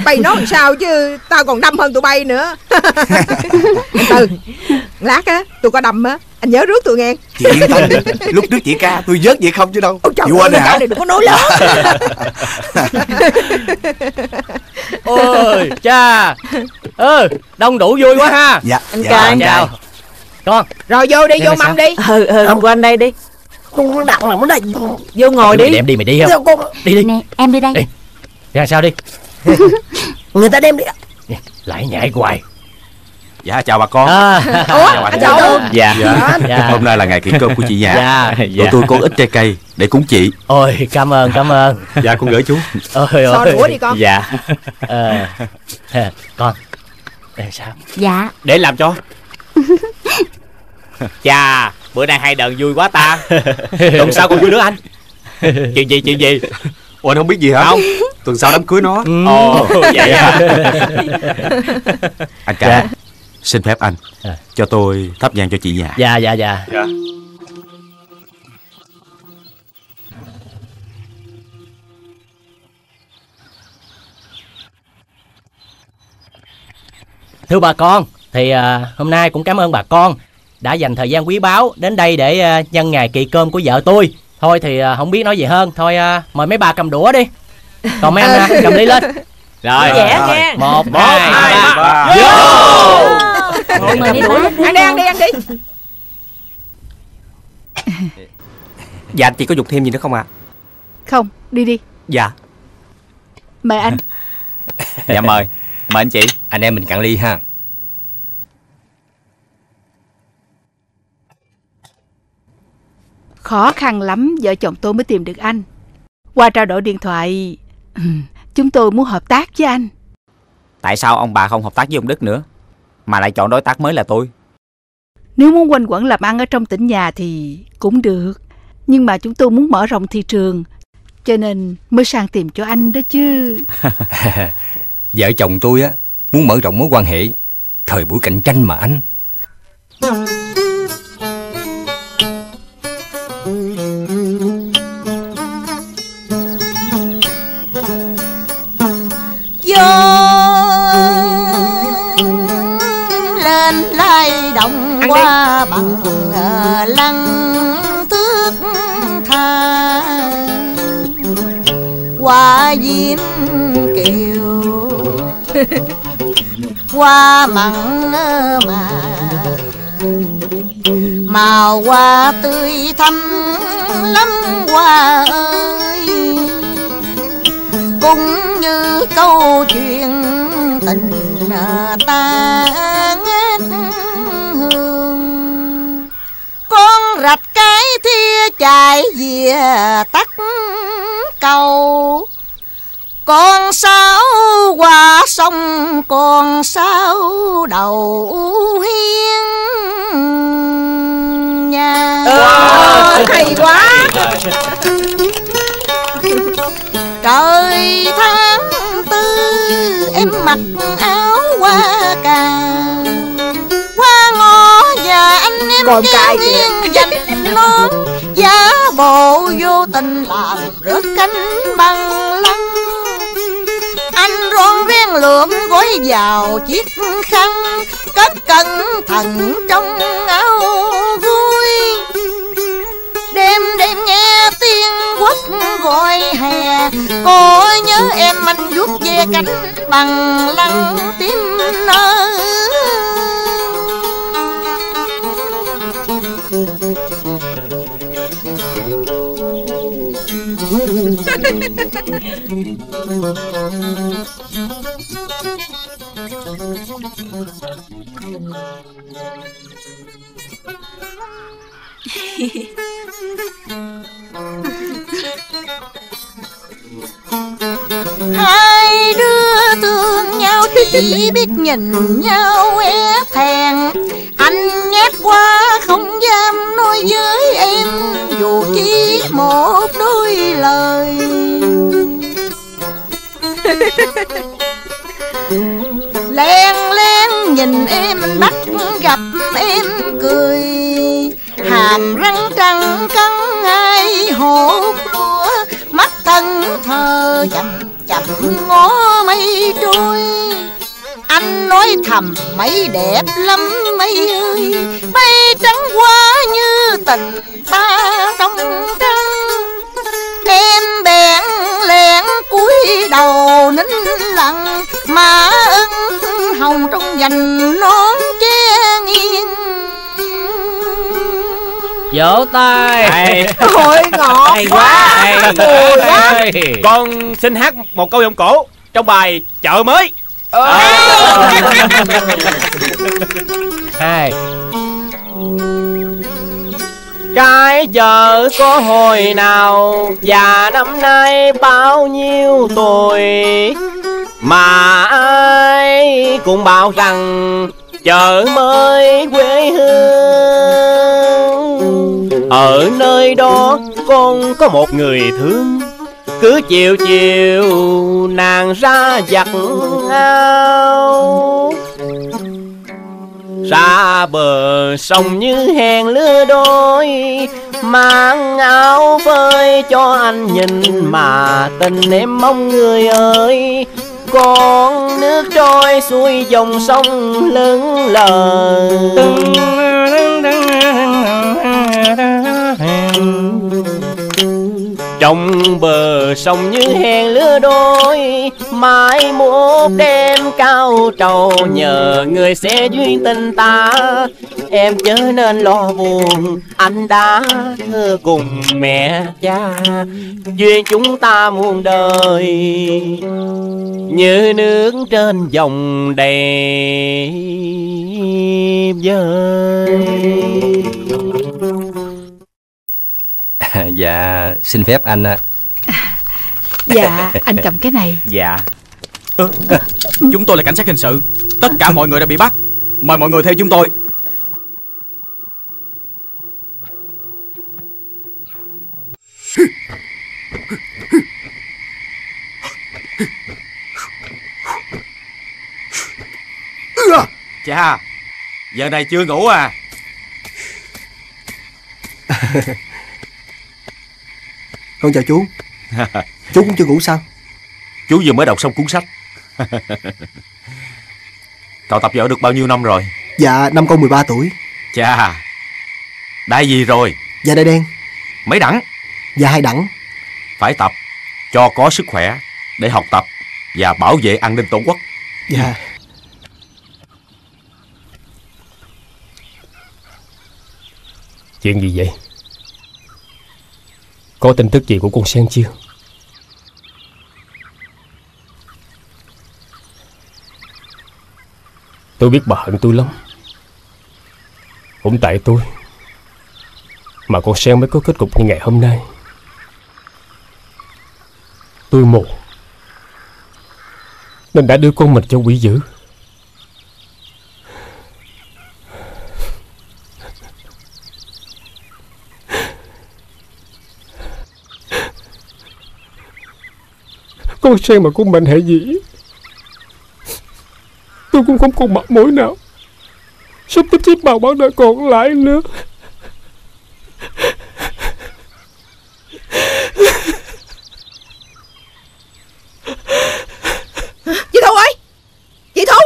Bay nói làm sao chứ tao còn đâm hơn tụi bay nữa. Anh Tư, lát á tụi có đâm á anh nhớ rước tụi nghe. Chị yên tâm đi, lúc trước chị ca tôi vớt vậy không chứ đâu. Ô, chị quên rồi hả? Đừng có nói lớn. Ôi cha, ừ đông đủ vui quá ha. Dạ anh dạ, ca anh chào con. Rồi vô đi, vô mâm sao? Đi ừ ừ hôm qua anh đây đi. Con đặt là muốn đây vô ngồi đi. Mày đem đi, mày đi không? Đi đi nè, em đi đây đi. Ra sao đi. Người ta đem đi lại nhảy hoài. Dạ chào bà con. À, chào bà cháu. Dạ. Dạ. Dạ. Hôm nay là ngày kỷ cơm của chị nhà. Dạ. Dạ. Tụi tôi có ít trái cây để cúng chị. Ôi cảm ơn cảm ơn. Dạ con gửi chú. Ôi ôi. Đũa đi con. Dạ. À, con. Để sao? Dạ. Để làm cho. Chà, bữa nay Hai Đờn vui quá ta. Tuần sau con vui nữa anh. Chuyện gì chuyện gì? Ủa anh không biết gì hả? Không. Tuần sau đám cưới nó. Ồ ừ. Oh, vậy hả? Anh cả. Dạ. Xin phép anh à. Cho tôi thắp nhang cho chị nhà. Dạ dạ dạ. Dạ. Thưa bà con, thì à, hôm nay cũng cảm ơn bà con đã dành thời gian quý báu đến đây để à, nhân ngày kỳ cơm của vợ tôi. Thôi thì à, không biết nói gì hơn. Thôi à, mời mấy bà cầm đũa đi. Còn mấy anh à, cầm ly lên. Rồi, dễ nghe. Một, một, hai, hai ba. Vô. Ăn đi, ăn đi, ăn đi. Dạ, chị có dục thêm gì nữa không ạ? À? Không, đi đi. Dạ. Mời anh. Dạ mời, mời anh chị. Anh em mình cạn ly ha. Khó khăn lắm vợ chồng tôi mới tìm được anh. Qua trao đổi điện thoại, chúng tôi muốn hợp tác với anh. Tại sao ông bà không hợp tác với ông Đức nữa, mà lại chọn đối tác mới là tôi? Nếu muốn quanh quẩn làm ăn ở trong tỉnh nhà thì cũng được, nhưng mà chúng tôi muốn mở rộng thị trường, cho nên mới sang tìm cho anh đó chứ. Vợ chồng tôi á muốn mở rộng mối quan hệ, thời buổi cạnh tranh mà anh. Qua bằng lăng thước tha qua diễm kiều qua mặn mà màu hoa tươi thắm lắm hoa ơi, cũng như câu chuyện tình ta ngát con rạch cái thia chạy về tắt cầu, con sáo qua sông con sáo đầu hiên nhà. Ờ, hay quá. Trời tháng tư em mặc áo hoa cà qua ngõ nhà anh em còn cài riêng dành non giá bộ vô tình làm rớt cánh bằng lăng. Anh rón rén lượm gói vào chiếc khăn cất cẩn thận trong áo vui. Đêm đêm nghe tiếng quất gọi hè, cô nhớ em anh vuốt ve cánh bằng lăng tím nở. Hai đứa thương nhau chỉ biết nhìn nhau é thẹn. Anh nhát quá không dám nói với em dù chỉ một đôi lời. Lén lén nhìn em bắt gặp em cười, hàm răng trắng cắn hai hổ cua, mắt thân thờ chậm chậm ngó mây trôi. Anh nói thầm mây đẹp lắm mây ơi, mây trắng quá như tình ta trong trăng. Em bèn lén cúi đầu nín lặng, mà ưng hồng trong vành nón che nghiêng. Vỗ tay. Ôi ngọt hay quá, hay quá. Con xin hát một câu giọng cổ trong bài Chợ Mới. Hai cái chợ có hồi nào, và năm nay bao nhiêu tuổi, mà ai cũng bảo rằng chợ mới quê hương. Ở nơi đó con có một người thương, cứ chiều chiều nàng ra giặt áo. Ra bờ sông như hẹn lứa đôi, mang áo phơi cho anh nhìn mà tình em mong người ơi. Con nước trôi xuôi dòng sông lớn lờ, trong bờ sông như hẹn lứa đôi, mai một đêm cao trầu nhờ người sẽ duyên tình ta. Em chớ nên lo buồn, anh đã thơ cùng mẹ cha, duyên chúng ta muôn đời như nước trên dòng đầy dơi. Dạ xin phép anh ạ. Dạ anh cầm cái này. Dạ. Ừ, chúng tôi là cảnh sát hình sự. Tất cả mọi người đã bị bắt. Mời mọi người theo chúng tôi. Chà, giờ này chưa ngủ à? Con chào chú. Chú cũng chưa ngủ sao? Chú vừa mới đọc xong cuốn sách. Cậu tập võ được bao nhiêu năm rồi? Dạ, năm con mười ba tuổi. Chà, đại gì rồi? Dạ đại đen. Mấy đẳng? Dạ hai đẳng. Phải tập cho có sức khỏe để học tập và bảo vệ an ninh tổ quốc. Dạ. Chuyện gì vậy? Có tin tức gì của con Sen chưa? Tôi biết bà hận tôi lắm. Cũng tại tôi mà con Sen mới có kết cục như ngày hôm nay. Tôi mù nên đã đưa con mình cho quỷ dữ. Con Sen mà cũng mệnh hệ gì, tôi cũng không còn mặt mũi nào sắp tới chiếc bào bán đời còn lại nữa. Chị Thu ơi, chị Thu,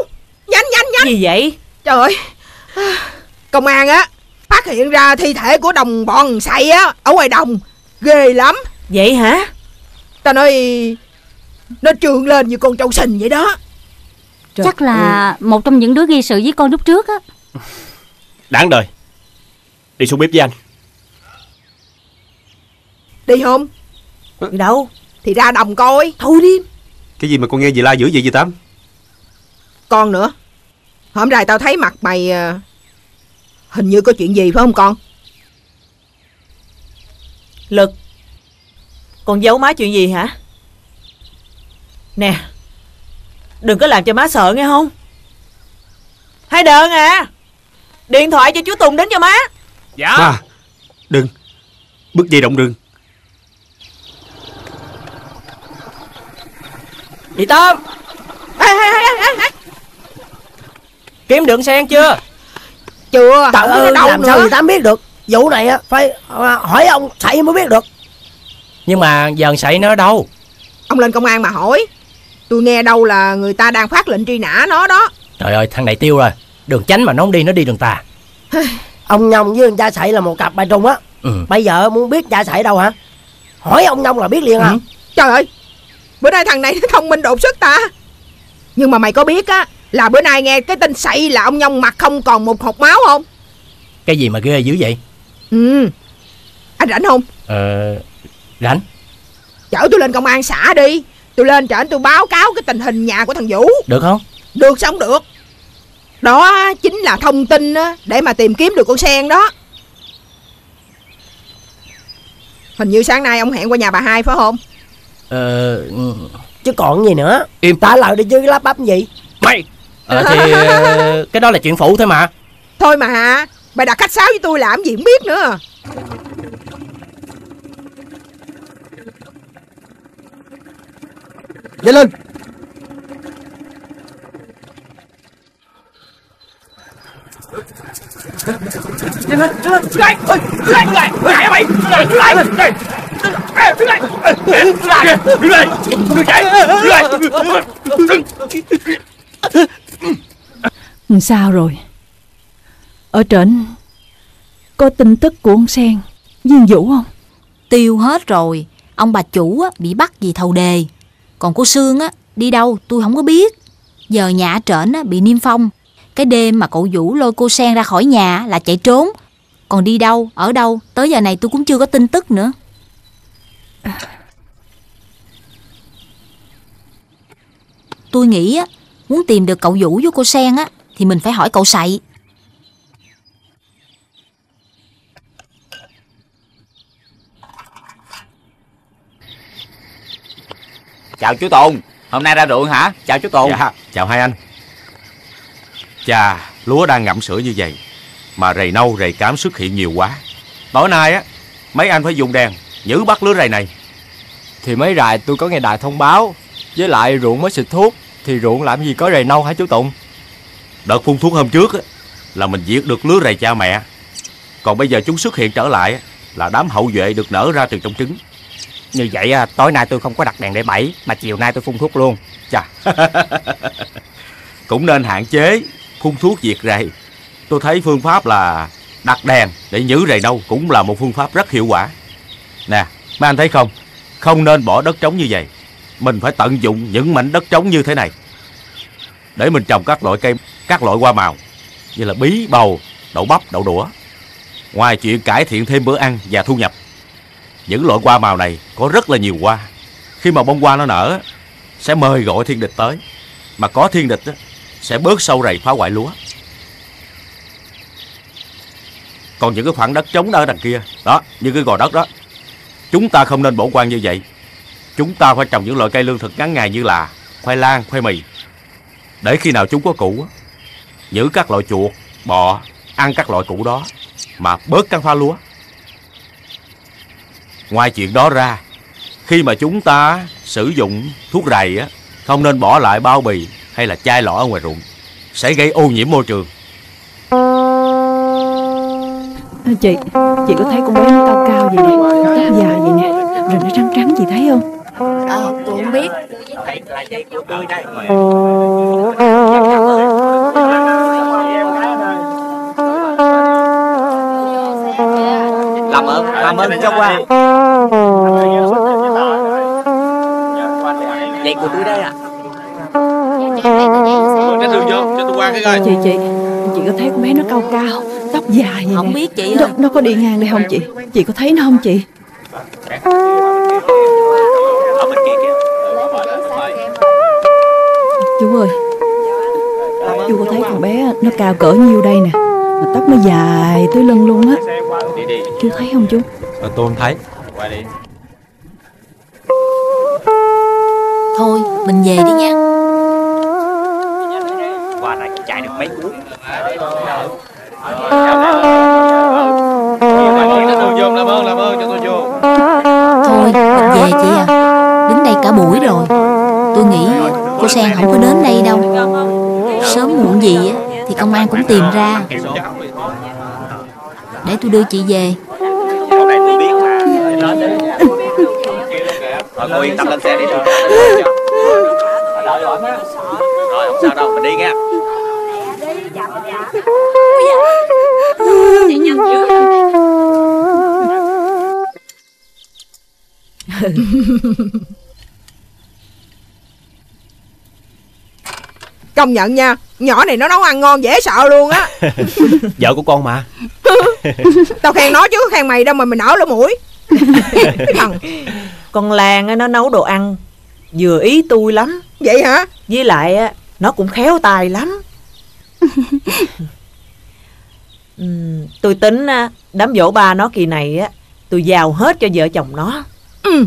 nhanh nhanh nhanh. Gì vậy? Trời ơi, công an á phát hiện ra thi thể của đồng bọn Sậy á ở ngoài đồng. Ghê lắm. Vậy hả? Ta nói nó trườn lên như con trâu sình vậy đó. Trời, chắc là ừ. một trong những đứa gây sự với con lúc trước á. Đáng đời. Đi xuống bếp với anh. Đi không? Ừ. Đi đâu? Thì ra đồng coi. Thôi đi. Cái gì mà con nghe dì la dữ vậy dì Tám? Con nữa. Hôm nay tao thấy mặt mày hình như có chuyện gì phải không con? Lực, con giấu má chuyện gì hả? Nè, đừng có làm cho má sợ nghe không? Hai Đơn à, điện thoại cho chú Tùng đến cho má. Dạ. Má, đừng, bước dây động rừng. Chị Tâm, ê, ê, ê, ê, ê. Kiếm được Sen chưa? Chưa. Tao ơi, làm nữa. Sao người ta biết được? Vụ này phải hỏi ông Sậy mới biết được. Nhưng mà giờ ông Sậy nó ở đâu? Ông lên công an mà hỏi. Tôi nghe đâu là người ta đang phát lệnh truy nã nó đó. Trời ơi, thằng này tiêu rồi. Đường chánh mà nó không đi, nó đi đường tà. Ông Nhông với ông Cha Sậy là một cặp bài trùng á. Ừ. Bây giờ muốn biết Cha Sậy đâu hả? Hỏi ông Nhông là biết liền. Ừ. À, trời ơi, bữa nay thằng này nó thông minh đột xuất ta. Nhưng mà mày có biết á, là bữa nay nghe cái tin Sậy là ông Nhông mặt không còn một hột máu không? Cái gì mà ghê dữ vậy? Ừ. Anh rảnh không? Ờ, rảnh. Chở tôi lên công an xã đi. Tôi lên trển tôi báo cáo cái tình hình nhà của thằng Vũ. Được không? Được sao không được. Đó chính là thông tin để mà tìm kiếm được con Sen đó. Hình như sáng nay ông hẹn qua nhà bà Hai phải không? Ờ... Chứ còn gì nữa. Im. Tả lời đi chứ lắp bắp gì. Mày ờ, thì cái đó là chuyện phụ thôi mà. Thôi mà, mày đặt khách sáo với tôi làm gì không biết nữa. Nhanh lên. Nhanh lên, nhanh lên. Lại, lại, lại. Lại mày. Lại, lại. Lại. Lại. Sao rồi? Ở trển có tin tức của ông Sen, Diên Vũ không? Tiêu hết rồi. Ông bà chủ á bị bắt vì thầu đề. Còn cô Sương á, đi đâu tôi không có biết. Giờ nhà trển á, bị niêm phong. Cái đêm mà cậu Vũ lôi cô Sen ra khỏi nhà là chạy trốn. Còn đi đâu, ở đâu, tới giờ này tôi cũng chưa có tin tức nữa. Tôi nghĩ á, muốn tìm được cậu Vũ với cô Sen á, thì mình phải hỏi cậu Sậy. Chào chú Tùng, hôm nay ra ruộng hả? Chào chú Tùng. Dạ, chào hai anh. Chà, lúa đang ngậm sữa như vậy mà rầy nâu rầy cám xuất hiện nhiều quá. Tối nay á, mấy anh phải dùng đèn giữ bắt lứa rầy này. Thì mấy rài tôi có nghe đài thông báo, với lại ruộng mới xịt thuốc thì ruộng làm gì có rầy nâu hả chú Tùng? Đợt phun thuốc hôm trước á, là mình diệt được lứa rầy cha mẹ. Còn bây giờ chúng xuất hiện trở lại là đám hậu duệ được nở ra từ trong trứng. Như vậy à, tối nay tôi không có đặt đèn để bẫy, mà chiều nay tôi phun thuốc luôn. Chà. Cũng nên hạn chế phun thuốc diệt rầy. Tôi thấy phương pháp là đặt đèn để nhử rầy nâu cũng là một phương pháp rất hiệu quả. Nè, mấy anh thấy không? Không nên bỏ đất trống như vậy. Mình phải tận dụng những mảnh đất trống như thế này để mình trồng các loại cây, các loại hoa màu như là bí, bầu, đậu bắp, đậu đũa. Ngoài chuyện cải thiện thêm bữa ăn và thu nhập, những loại hoa màu này có rất là nhiều hoa. Khi mà bông hoa nó nở sẽ mời gọi thiên địch tới, mà có thiên địch sẽ bớt sâu rầy phá hoại lúa. Còn những cái khoảng đất trống ở đằng kia đó, như cái gò đất đó, chúng ta không nên bỏ qua như vậy. Chúng ta phải trồng những loại cây lương thực ngắn ngày như là khoai lang, khoai mì, để khi nào chúng có củ, giữ các loại chuột, bọ ăn các loại củ đó mà bớt cắn phá lúa. Ngoài chuyện đó ra, khi mà chúng ta sử dụng thuốc rầy á, không nên bỏ lại bao bì hay là chai lọ ở ngoài ruộng, sẽ gây ô nhiễm môi trường. Chị, chị có thấy con bé nó cao cao gì nè, tóc dài gì nè, rồi nó trắng trắng, chị thấy không? Ờ, à, tôi không biết. Làm ơn, làm ơn cho qua. Vậy của tôi đây à? Chị, chị, chị có thấy con bé nó cao cao, tóc dài gì không nè. Biết chị ơi. Nó, nó có đi ngang đây không chị? Chị có thấy nó không chị? Chú ơi, chú có thấy con bé nó cao cỡ nhiêu đây nè, mà tóc nó dài tới lưng luôn á. Chú thấy không chú? Tôi không thấy. Thôi mình về đi nha. Qua này chạy được mấy cú. Làm ơn, làm ơn cho tôi vô. Thôi về chị à, đến đây cả buổi rồi. Tôi nghĩ cô Sen không có đến đây đâu. Sớm muộn gì á thì công an cũng tìm ra. Để tôi đưa chị về. Thôi yên tâm lên xe đi. Rồi không sao đâu, mình đi nghe. Chị nhìn công nhận nha, nhỏ này nó nấu ăn ngon dễ sợ luôn á. Vợ của con mà. Tao khen nó chứ khen mày đâu mà mình nở lỗ mũi. Con Lan á, nó nấu đồ ăn vừa ý tôi lắm. Vậy hả? Với lại á, nó cũng khéo tài lắm. Ừ, tôi tính đám giỗ ba nó kỳ này á, tôi giao hết cho vợ chồng nó. Ừ.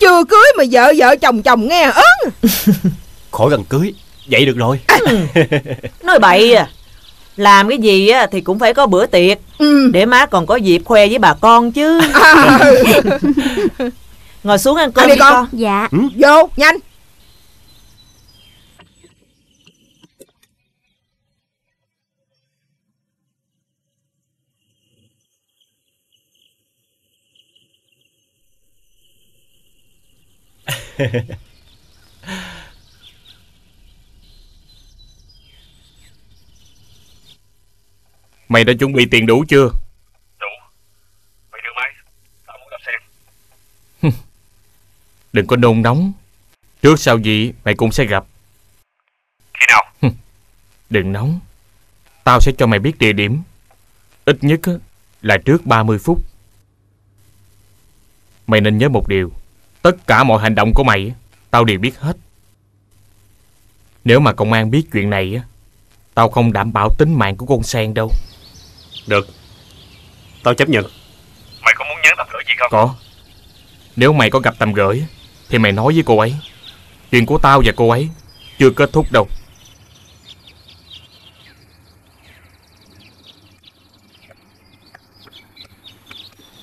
Chưa cưới mà vợ vợ chồng chồng nghe ớn. Khỏi gần cưới, vậy được rồi. À, nói bậy à. Làm cái gì á thì cũng phải có bữa tiệc. Ừ. Để má còn có dịp khoe với bà con chứ. À. Ngồi xuống ăn cơm à, đi con. con Dạ. Ừ. Vô, nhanh. Mày đã chuẩn bị tiền đủ chưa? Đủ. Mày đưa máy, tao muốn đạp xe. Đừng có nôn nóng, trước sau gì mày cũng sẽ gặp. Khi nào? Đừng nóng, tao sẽ cho mày biết địa điểm, ít nhất là trước ba mươi phút. Mày nên nhớ một điều, tất cả mọi hành động của mày tao đều biết hết. Nếu mà công an biết chuyện này, tao không đảm bảo tính mạng của con Sen đâu. Được, tao chấp nhận. Mày có muốn nhắn Tầm Gửi gì không? Có. Nếu mày có gặp Tầm Gửi thì mày nói với cô ấy. Chuyện của tao và cô ấy chưa kết thúc đâu.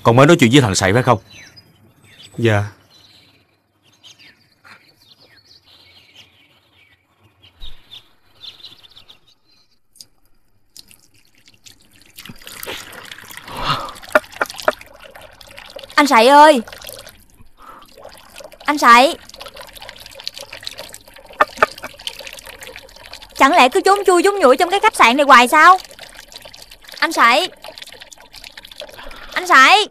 Còn mới nói chuyện với thằng Sậy phải không? Dạ. Anh Sậy ơi, anh Sậy, chẳng lẽ cứ trốn chui trốn nhủi trong cái khách sạn này hoài sao? Anh Sậy, anh Sậy.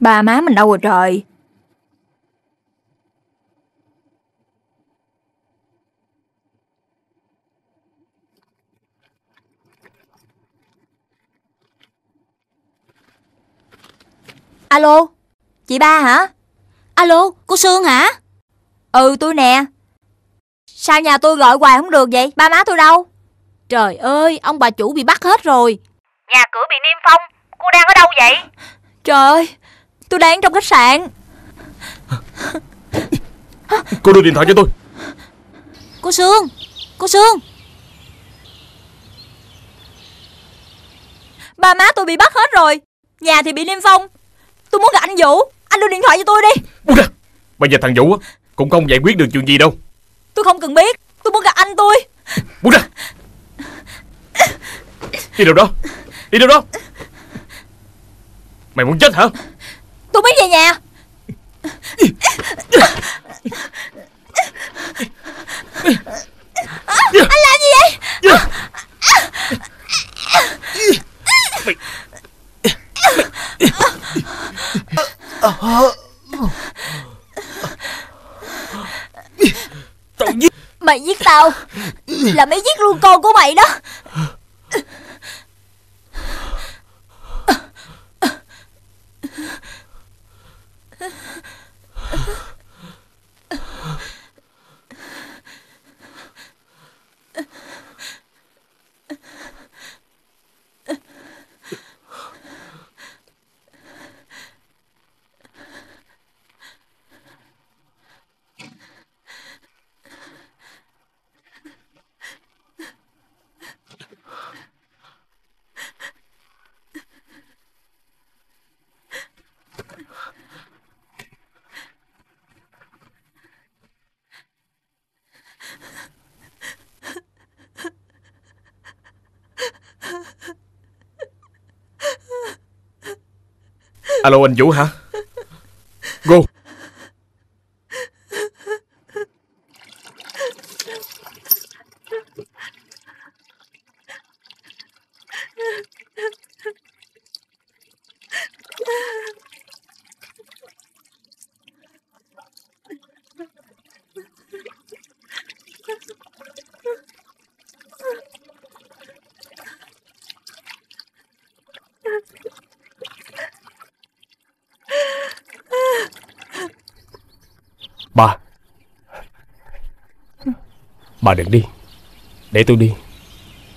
Ba má mình đâu rồi trời. Alo, chị ba hả? Alo, cô Sương hả? Ừ, tôi nè. Sao nhà tôi gọi hoài không được vậy? Ba má tôi đâu? Trời ơi, ông bà chủ bị bắt hết rồi. Nhà cửa bị niêm phong. Cô đang ở đâu vậy? Trời ơi, tôi đang trong khách sạn. Cô đưa điện thoại cho tôi. Cô Sương, cô Sương. Ba má tôi bị bắt hết rồi, nhà thì bị niêm phong. Tôi muốn gặp anh Vũ, anh đưa điện thoại cho tôi đi. Bây giờ thằng Vũ cũng không giải quyết được chuyện gì đâu. Tôi không cần biết, tôi muốn gặp anh tôi. Buông ra. Đi đâu đó, đi đâu đó. Mày muốn chết hả? Tôi mới về nhà. À, anh làm gì vậy? À, mày... Mày... mày giết tao là mày giết luôn con của mày đó. Alo, anh Vũ hả? Go. Bà, bà đừng đi. Để tôi đi.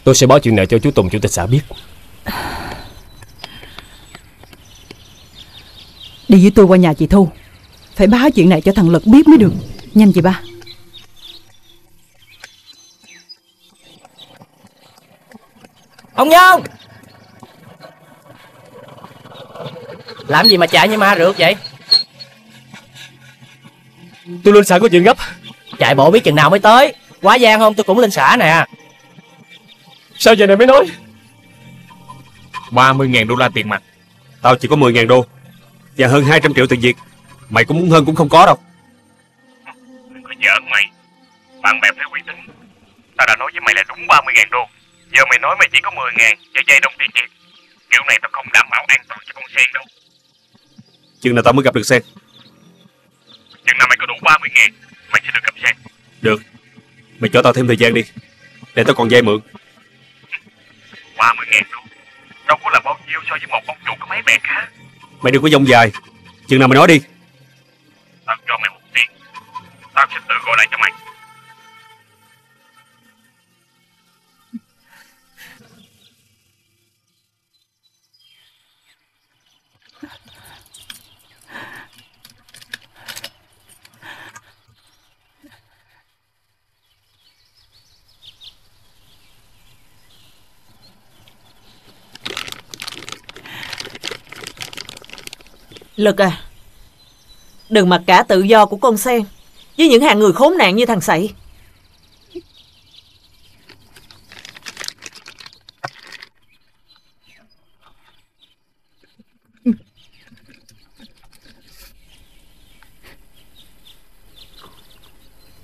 Tôi sẽ báo chuyện này cho chú Tùng, chủ tịch xã biết. Đi với tôi qua nhà chị Thu. Phải báo chuyện này cho thằng Lực biết mới được. Nhanh chị ba. Ông Nhân, làm gì mà chạy như ma rượt vậy? Tôi lên xã có chuyện gấp. Chạy bộ biết chừng nào mới tới. Quá gian không, tôi cũng lên xã nè. Sao giờ này mới nói? Ba mươi ngàn đô la tiền mặt. Tao chỉ có mười ngàn đô. Và hơn hai trăm triệu tiền Việt. Mày cũng muốn hơn cũng không có đâu. Đừng có giỡn mày. Bạn bè phải uy tín. Tao đã nói với mày là đúng ba mươi ngàn đô. Giờ mày nói mày chỉ có mười ngàn. Cho dây đông tiền Việt. Kiểu này tao không đảm bảo an toàn cho con sen đâu. Chừng nào tao mới gặp được Sen? Chừng nào mày có đủ ba mươi ngàn mày sẽ được gặp Sen. Được, mày cho tao thêm thời gian đi, để tao còn vay mượn. ba mươi ngàn luôn đâu có là bao nhiêu so với một bóng chuột có mấy bẹt hả? Mày đừng có dông dài, chừng nào mày nói đi. Tao cho mày một tiếng, tao sẽ tự gọi lại cho mày. Lực à, đừng mặc cả tự do của con Sen với những hạng người khốn nạn như thằng Sậy.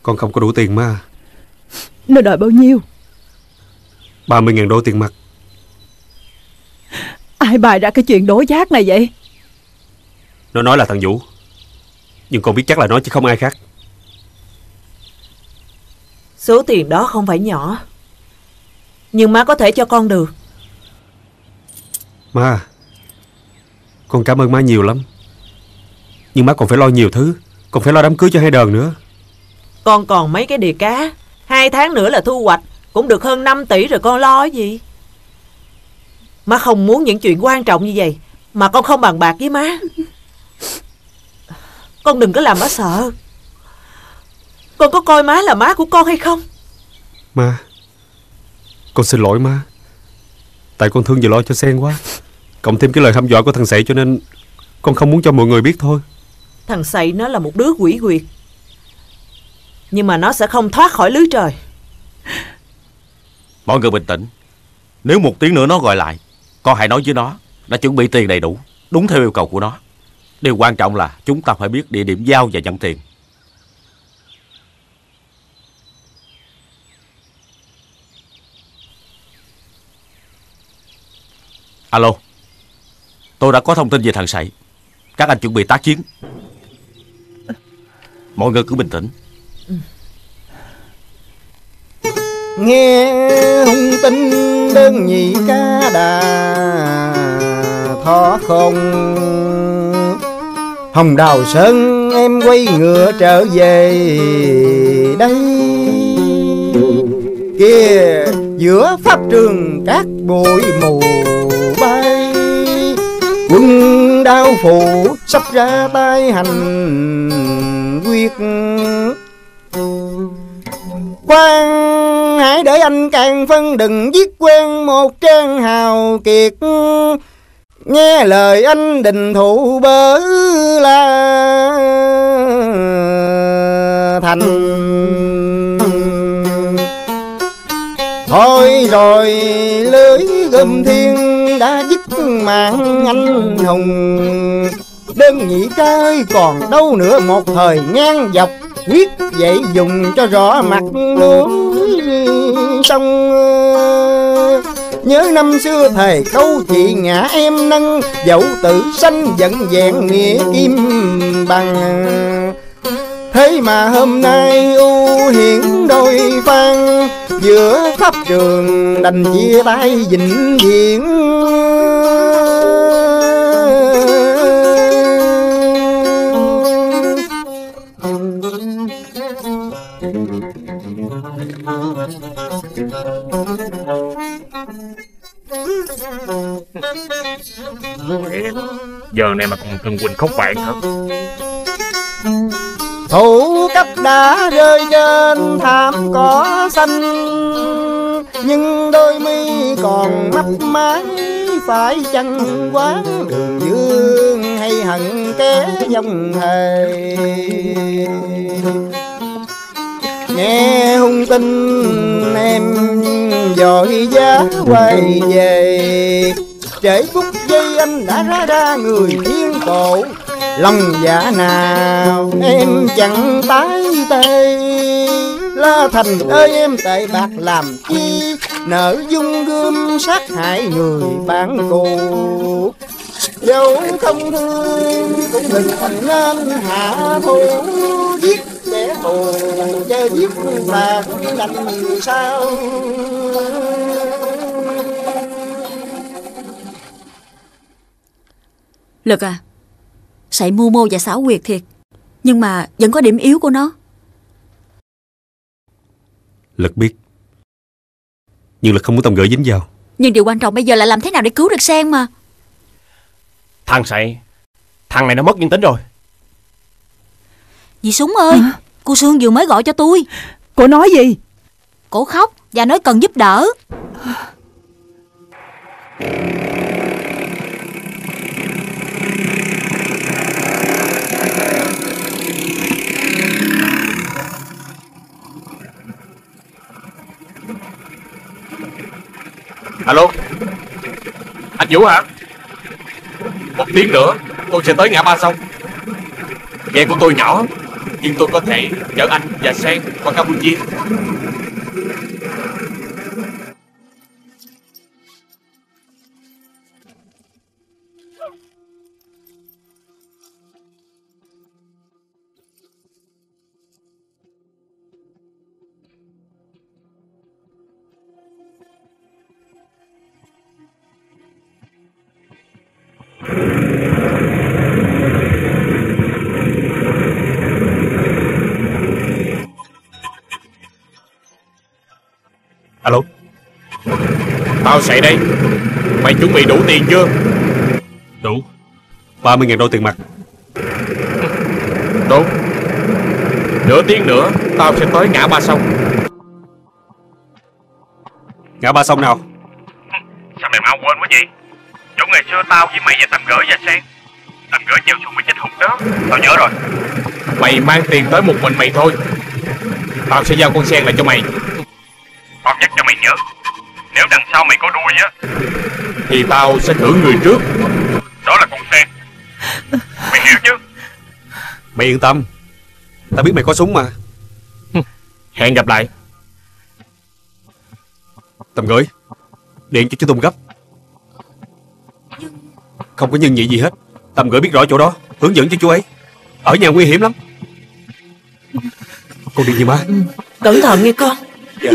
Con không có đủ tiền mà. Nó đòi bao nhiêu? ba mươi ngàn đô tiền mặt. Ai bài ra cái chuyện đố giác này vậy? Nó nói là thằng Vũ, nhưng con biết chắc là nó chứ không ai khác. Số tiền đó không phải nhỏ, nhưng má có thể cho con được. Má, con cảm ơn má nhiều lắm, nhưng má còn phải lo nhiều thứ. Còn phải lo đám cưới cho hai đờn nữa. Con còn mấy cái đìa cá, hai tháng nữa là thu hoạch, cũng được hơn năm tỷ rồi, con lo cái gì? Má không muốn những chuyện quan trọng như vậy mà con không bàn bạc với má. Con đừng có làm má sợ. Con có coi má là má của con hay không? Má, con xin lỗi má. Tại con thương và lo cho Sen quá, cộng thêm cái lời hăm dọa của thằng Sậy, cho nên con không muốn cho mọi người biết thôi. Thằng Sậy nó là một đứa quỷ quyệt, nhưng mà nó sẽ không thoát khỏi lưới trời. Mọi người bình tĩnh. Nếu một tiếng nữa nó gọi lại, con hãy nói với nó đã chuẩn bị tiền đầy đủ, đúng theo yêu cầu của nó. Điều quan trọng là chúng ta phải biết địa điểm giao và nhận tiền. Alo, tôi đã có thông tin về thằng Sậy. Các anh chuẩn bị tác chiến. Mọi người cứ bình tĩnh. Nghe hung tin đơn nhị cá đà thó không. Hồng Đào Sơn em quay ngựa trở về đây. Kia giữa pháp trường các bụi mù bay, quân đao phủ sắp ra tay hành quyết. Quang hãy để anh càng phân, đừng giết quen một trang hào kiệt. Nghe lời anh đình thủ bớ la thành. Thôi rồi lưới gươm thiên đã dứt mạng anh hùng. Đơn nhị ca ơi còn đâu nữa một thời ngang dọc, quyết dậy dùng cho rõ mặt núi sông. Nhớ năm xưa thề câu chị ngã em nâng, dẫu tử sanh vẫn vẹn nghĩa kim bằng. Thế mà hôm nay ưu hiển đôi phan, giữa pháp trường đành chia tay vĩnh viễn. Giờ này mà còn thân huynh khóc bạn hả? Thủ cấp đã rơi trên thảm cỏ xanh, nhưng đôi mi còn mắt mái. Phải chăng quá đường dương hay hận kẻ dòng hề? Nghe hung tin em vội vã quay về, trễ phút giây anh đã ra ra người thiên cổ. Lòng dạ nào em chẳng tái tê, La Thành ơi em tệ bạc làm chi, nở dung gươm sát hại người bạn cũ. dẫu không thương cũng đừng thành nên hạ thù, giết kẻ thù chơi giết ta cũng đành vì sao. Lực à, sậy mưu mô và xảo quyệt thiệt, nhưng mà vẫn có điểm yếu của nó. Lực biết, nhưng Lực không muốn Tâm Gửi dính vào. Nhưng điều quan trọng bây giờ là làm thế nào để cứu được Sen mà. Thằng sậy, thằng này nó mất nhân tính rồi. Dì Súng ơi, hả? Cô Sương vừa mới gọi cho tôi. Cô nói gì? Cô khóc và nói cần giúp đỡ. Alo, anh Vũ hả? Một tiếng nữa tôi sẽ tới ngã ba sông. Ghe của tôi nhỏ, nhưng tôi có thể chở anh và Sen qua Campuchia. Alo, tao Sậy đây. Mày chuẩn bị đủ tiền chưa? Đủ. Ba mươi nghìn đô tiền mặt. Đủ. Nửa tiếng nữa tao sẽ tới ngã ba sông. Ngã ba sông nào? Sao mày mau quên quá vậy? Chỗ ngày xưa tao với mày và Tầm Gửi và Sen. Tầm Gửi treo xuống cái chết hụt đó. Tao nhớ rồi. Mày mang tiền tới một mình mày thôi. Tao sẽ giao con Sen lại cho mày. Tao nhắc cho mày nhớ, nếu đằng sau mày có đuôi á thì tao sẽ thử người trước. Đó là con Sen. Mày hiểu chứ? Mày yên tâm, tao biết mày có súng mà. Hẹn gặp lại. Tầm Gửi, điện cho chú Tùng gấp. Không có nhân nhị gì hết. Tầm Gửi biết rõ chỗ đó, hướng dẫn cho chú ấy. Ở nhà nguy hiểm lắm. Con đi gì má? Cẩn thận nghe con. Dạ.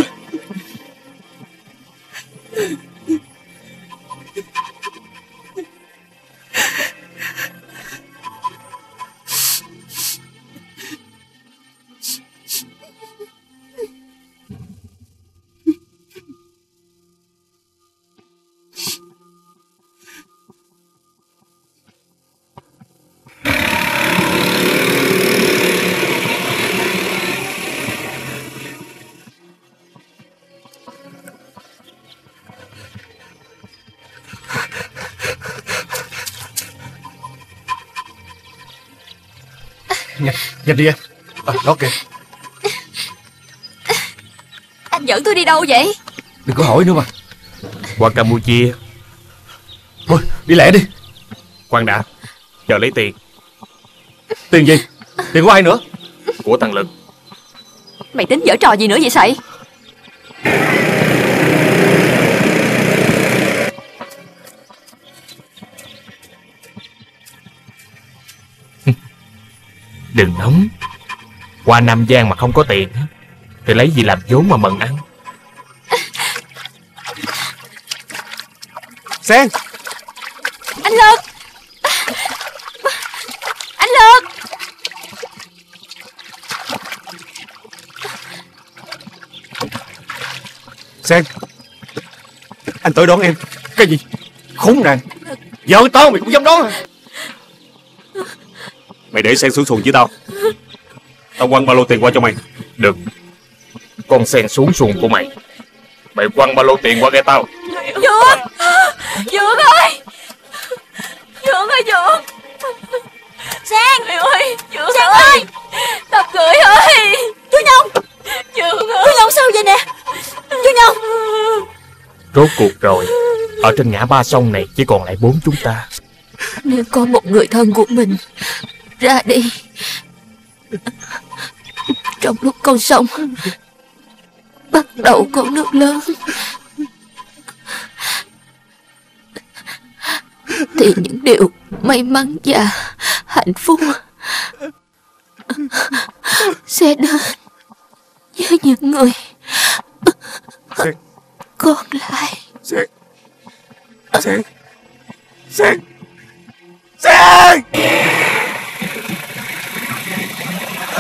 Nhanh đi em. À, đó kìa. Anh dẫn tôi đi đâu vậy? Đừng có hỏi nữa mà. Qua Campuchia. Thôi đi lẹ đi. Khoan đã, chờ lấy tiền. Tiền gì? Tiền của ai nữa? Của thằng Lực. Mày tính giở trò gì nữa vậy Sậy? Đừng nóng. Qua Nam Giang mà không có tiền thì lấy gì làm vốn mà mần ăn. Sen. Anh Lực. Anh Lực. Sen, anh tới đón em. Cái gì? Khốn nạn, vợ tao mày cũng dám đón hả? Mày để Sen xuống xuồng với tao. Tao quăng ba lô tiền qua cho mày. Được. Con Sen xuống xuồng của mày. Mày quăng ba lô tiền qua ghe tao. Dượng. Dượng ơi. Dượng ơi Dượng. Sen. Mày ơi. Dượng Sen ơi. ơi. Tập Gửi ơi. Chú Nhông. Dượng ơi. Chú Nhông sao vậy nè? Chú Nhông. Rốt cuộc rồi, ở trên ngã ba sông này chỉ còn lại bốn chúng ta. Nếu có một người thân của mình ra đi trong lúc con sông bắt đầu con nước lớn thì những điều may mắn và hạnh phúc sẽ đến với những người còn lại. Sen, Sen, Sen, Sen,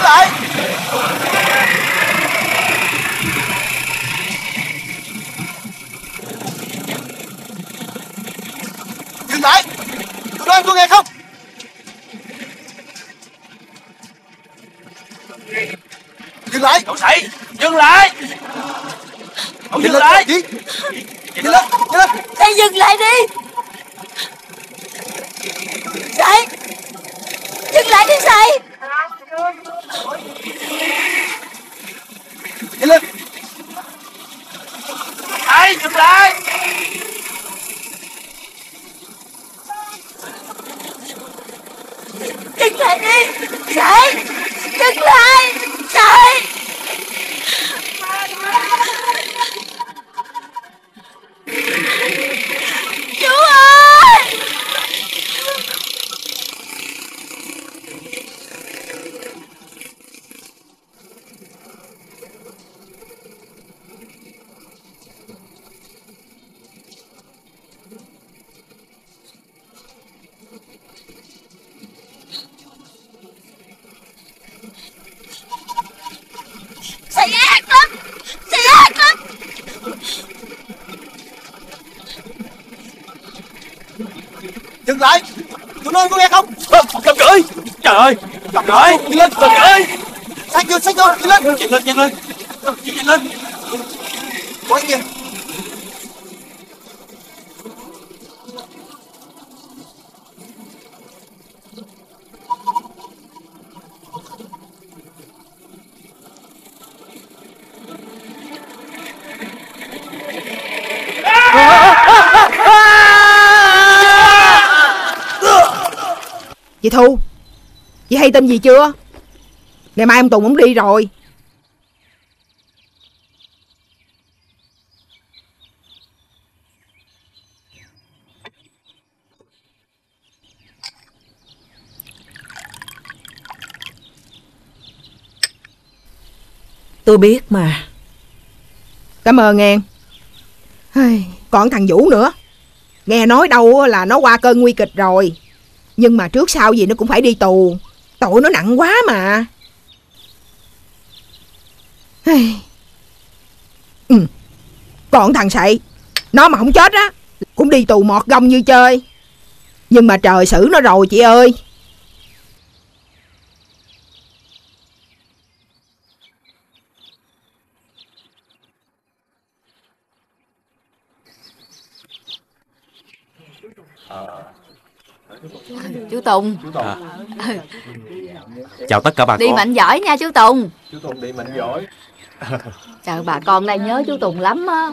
lại. Dừng lại. Tụi nó có nghe không? Dừng lại. Cậu Sậy, dừng lại. Cậu dừng lại. Dừng lại. Dừng lại. Đây, dừng lại đi. Sậy, dừng lại đi Sậy. Dừng lên. Sậy, dừng lại. Dừng lại đi. Sậy, dừng lại. Sậy. Chú ơi. Sậy ác lắm. Sậy ác lắm. Dừng lại. Tụi nó có nghe không? Cầm cự. Trời ơi. Cầm cự. Đi lên. Cầm cự. Xách vô. Xách vô. Đi lên. Chạy lên. Chạy lên. Chạy lên. Có gì vậy? Chị Thu, chị hay tin gì chưa? Ngày mai ông Tùng ổng đi rồi. Tôi biết mà. Cảm ơn em. Còn thằng Vũ nữa, nghe nói đâu là nó qua cơn nguy kịch rồi, nhưng mà trước sau gì nó cũng phải đi tù. Tội nó nặng quá mà. Ừ. Còn thằng Sậy, nó mà không chết á cũng đi tù mọt gông như chơi. Nhưng mà trời xử nó rồi chị ơi. Chú Tùng à. Ừ. Chào tất cả bà đi con. Đi mạnh giỏi nha chú Tùng. Chú Tùng đi mạnh giỏi. Trời, bà con này nhớ chú Tùng lắm á.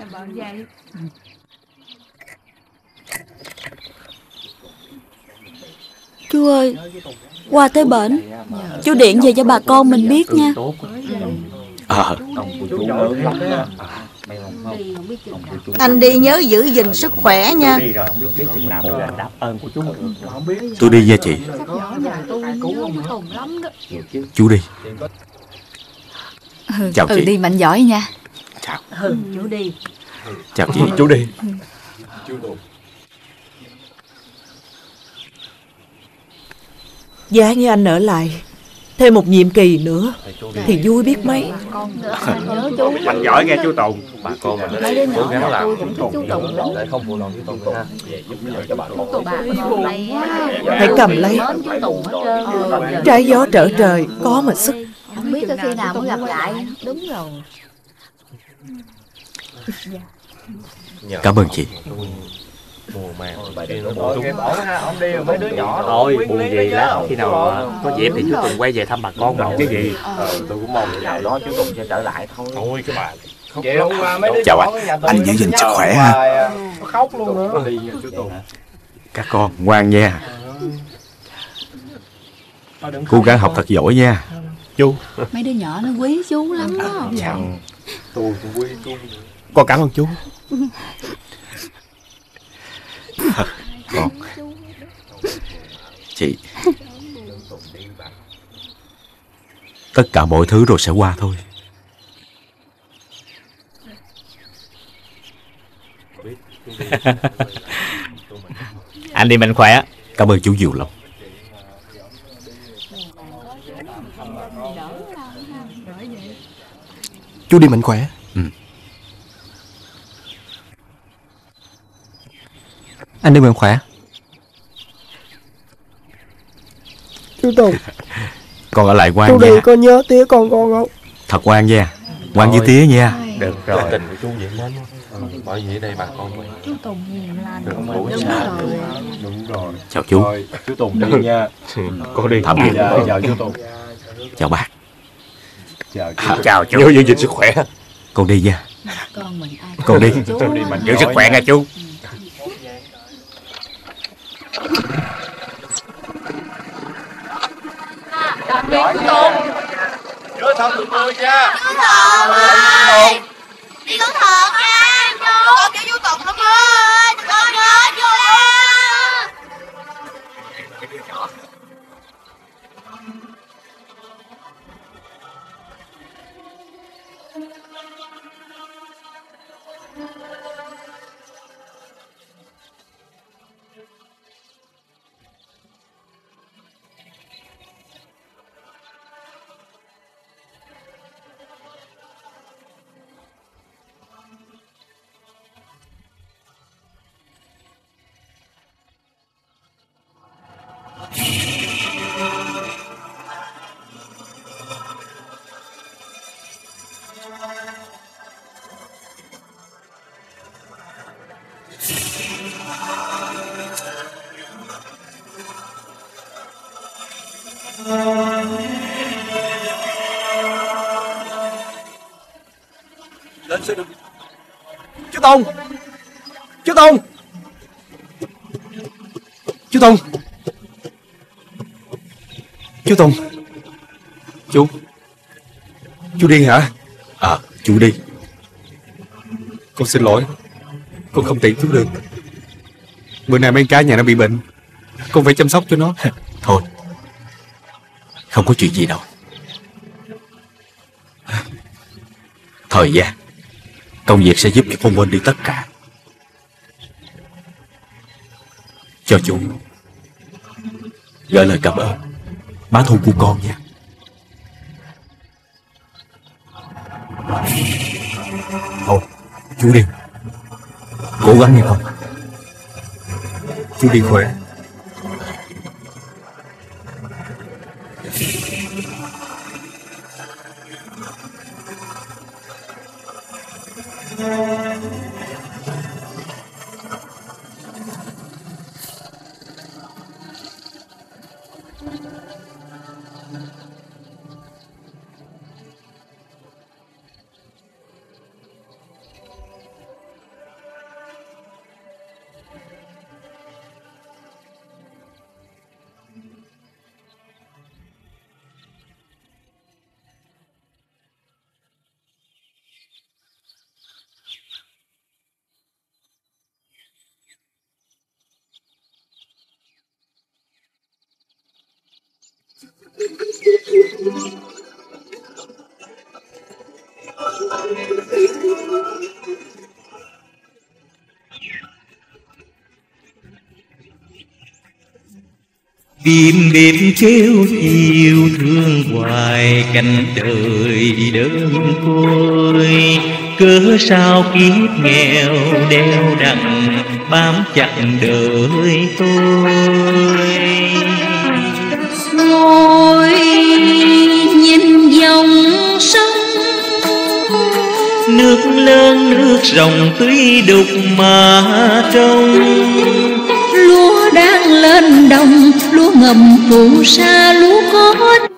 Chú ơi, qua tới bển chú điện về cho bà con mình biết nha. Ờ à. Anh đi nhớ giữ gìn sức khỏe nha. Tôi đi nha chị. Chú đi. Chào chị. Ừ, đi mạnh giỏi nha. Chào. Chú đi. Chào chị. Chú đi. Giá như anh ở lại thêm một nhiệm kỳ nữa thì vui biết mấy. Mạnh giỏi nghe chú Tùng. Bà con mình cố gắng làm. Hãy cầm lấy. Trái gió trở trời có mà sức. Không biết tới khi nào mới gặp lại. Đúng rồi. Cảm ơn chị. Mấy đứa nhỏ thôi buồn gì lắm. Khi nào có dịp thì chú Tùng quay về thăm bà con mà chứ gì. Tôi cũng mong ngày nào đó chú Tùng sẽ trở lại thôi. Thôi cái bà. Chào anh, anh giữ gìn sức khỏe ha. Khóc luôn nữa. Các con ngoan nha. Cố gắng học thật giỏi nha. Chú. Mấy đứa nhỏ nó quý chú lắm đó. Tôi cũng quý chú. Con cảm ơn chú. Con chị. Tất cả mọi thứ rồi sẽ qua thôi. Anh đi mạnh khỏe. Cảm ơn chú nhiều lắm. Chú đi mạnh khỏe. Ừ. Anh đi mạnh khỏe. Chú Tùng, con ở lại ngoan nha. Chú đi con nhớ tía con con không? Thật ngoan nha. Ngoan với tía nha. Được rồi. Tình của chú vậy nên bởi vì ở đây bà con mình. Chú Tùng hiền lành. Đúng rồi. Đúng rồi. Chào chú. Chú Tùng đi nha. Con đi. Tạm biệt. Chào chú Tùng. Chào bác. Chào chú. Chào chú. Nhớ giữ gìn sức khỏe. Con đi nha. Con mình ai? Con đi. Giữ sức khỏe nha chú. Tùng chữa thân tụi tôi nha. Chú Tùng ơi, đi cứu Tùng nha. Con kêu chú Tùng lắm ơi. Con nhớ chú đó. Chú Tùng, chú Tùng, chú Tùng, chú Tùng, chú, chú đi hả? À, chú đi. Con xin lỗi, con không tiện cứu được. Bữa nay mấy cái nhà nó bị bệnh, con phải chăm sóc cho nó. Thôi, không có chuyện gì đâu. Thời gian, công việc sẽ giúp cho con quên đi tất cả. Cho chú gửi lời cảm ơn má Thu của con nha. Thôi chú đi, cố gắng nha con. Chú đi khỏe. Tìm đẹp trêu yêu thương hoài, cánh đời đơn côi. Cớ sao kiếp nghèo đeo đằng bám chặt đời tôi. Ngồi nhìn dòng sông, nước lớn nước rộng tuy đục mà trông. Lúa đang lên đồng, lúa ngầm phù sa lúa có